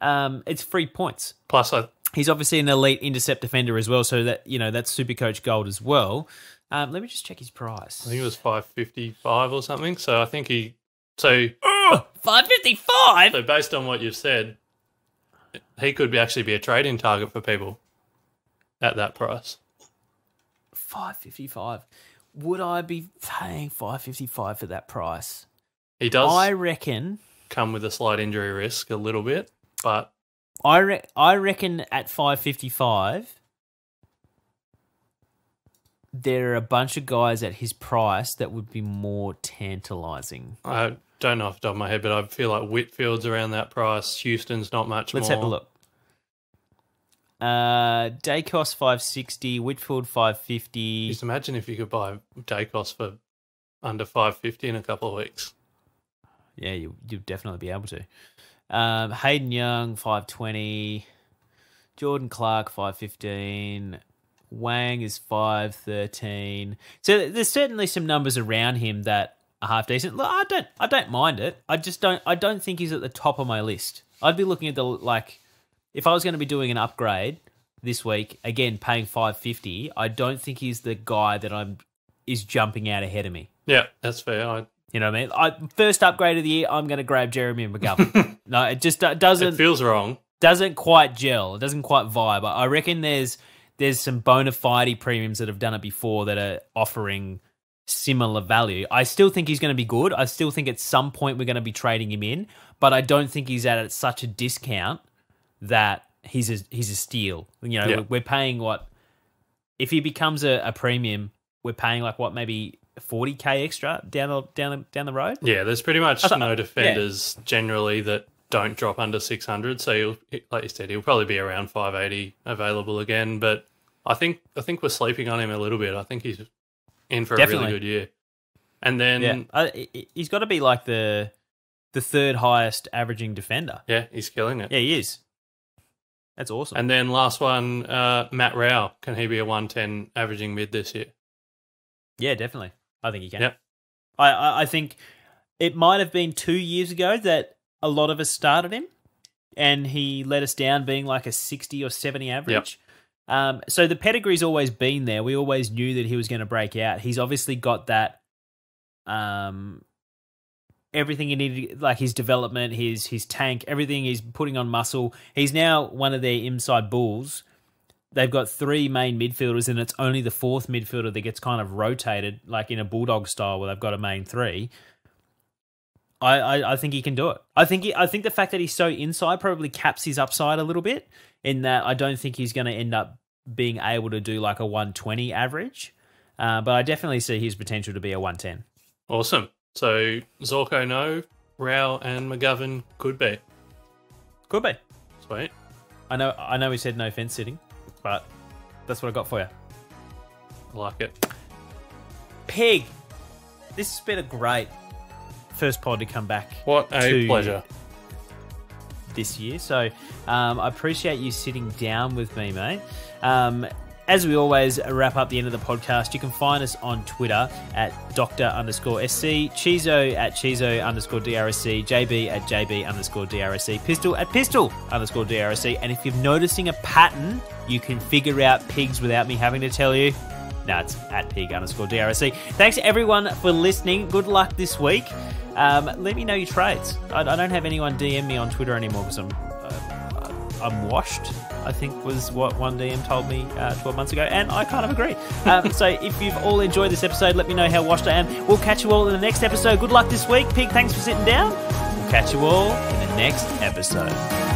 um, it's free points. Plus, I... He's obviously an elite intercept defender as well, so that you know that's Supercoach gold as well. Um, let me just check his price. I think it was five fifty-five or something. So I think he so oh, five fifty-five. So based on what you've said, he could be actually be a trade-in target for people at that price. Five fifty-five. Would I be paying five fifty-five for that price? He does. I reckon come with a slight injury risk, a little bit, but. I re I reckon at five fifty-five, there are a bunch of guys at his price that would be more tantalising. I don't know off the top of my head, but I feel like Whitfield's around that price. Houston's not much Let's more. Let's have a look. Uh, Dacos five sixty, Whitfield five fifty. Just imagine if you could buy Dacos for under five fifty in a couple of weeks. Yeah, you, you'll definitely be able to. Um, Hayden Young, five twenty. Jordan Clark, five fifteen. Wang is five thirteen. So there's certainly some numbers around him that are half decent. Look, I don't I don't mind it. I just don't I don't think he's at the top of my list. I'd be looking at the, like, if I was going to be doing an upgrade this week, again paying five fifty, I don't think he's the guy that I'm is jumping out ahead of me. Yeah, that's fair. I... You know what I mean? I, first upgrade of the year, I'm going to grab Jeremy McGovern. No, it just it doesn't. It feels wrong. Doesn't quite gel. It doesn't quite vibe. I reckon there's there's some bona fide premiums that have done it before that are offering similar value. I still think he's going to be good. I still think at some point we're going to be trading him in, but I don't think he's at such a discount that he's a, he's a steal. You know, yeah. we're, we're paying what if he becomes a, a premium, we're paying like what maybe. forty K extra down the, down, down the road? Yeah, there's pretty much thought, no defenders yeah. generally that don't drop under six hundred, so you'll, like you said, he'll probably be around five eighty available again, but I think I think we're sleeping on him a little bit. I think he's in for Definitely. a really good year. And then... Yeah. I, he's got to be like the the third highest averaging defender. Yeah, he's killing it. Yeah, he is. That's awesome. And then last one, uh, Matt Rowe. Can he be a one ten averaging mid this year? Yeah, definitely. I think he can. Yep. I, I, I think it might have been two years ago that a lot of us started him and he let us down being like a sixty or seventy average. Yep. Um, so the pedigree's always been there. We always knew that he was going to break out. He's obviously got that um, everything he needed, like his development, his his tank, everything he's putting on muscle. He's now one of their inside bulls. They've got three main midfielders, and it's only the fourth midfielder that gets kind of rotated, like in a bulldog style, where they've got a main three. I, I, I think he can do it. I think he, I think the fact that he's so inside probably caps his upside a little bit. In that, I don't think he's going to end up being able to do like a one twenty average, uh, but I definitely see his potential to be a one ten. Awesome. So Zorko, no, Rao and McGovern could be, could be. Sweet. I know. I know. We said no fence sitting. But that's what I got for you. I like it. Pig. This has been a great first pod to come back. What a pleasure. This year. So um, I appreciate you sitting down with me, mate. Um, as we always wrap up the end of the podcast, you can find us on Twitter at Doctor underscore SC, Cheezo at Cheezo underscore DRSC, J B at J B underscore DRSC, Pistol at Pistol underscore DRSC. And if you're noticing a pattern, you can figure out pigs without me having to tell you. No, it's at pig underscore DRSC. Thanks everyone for listening. Good luck this week. Um, let me know your trades. I, I don't have anyone D M me on Twitter anymore because I'm, uh, I'm washed. I think was what one D M told me uh, twelve months ago, and I kind of agree. Um, so if you've all enjoyed this episode, let me know how washed I am. We'll catch you all in the next episode. Good luck this week. Pig, thanks for sitting down. We'll catch you all in the next episode.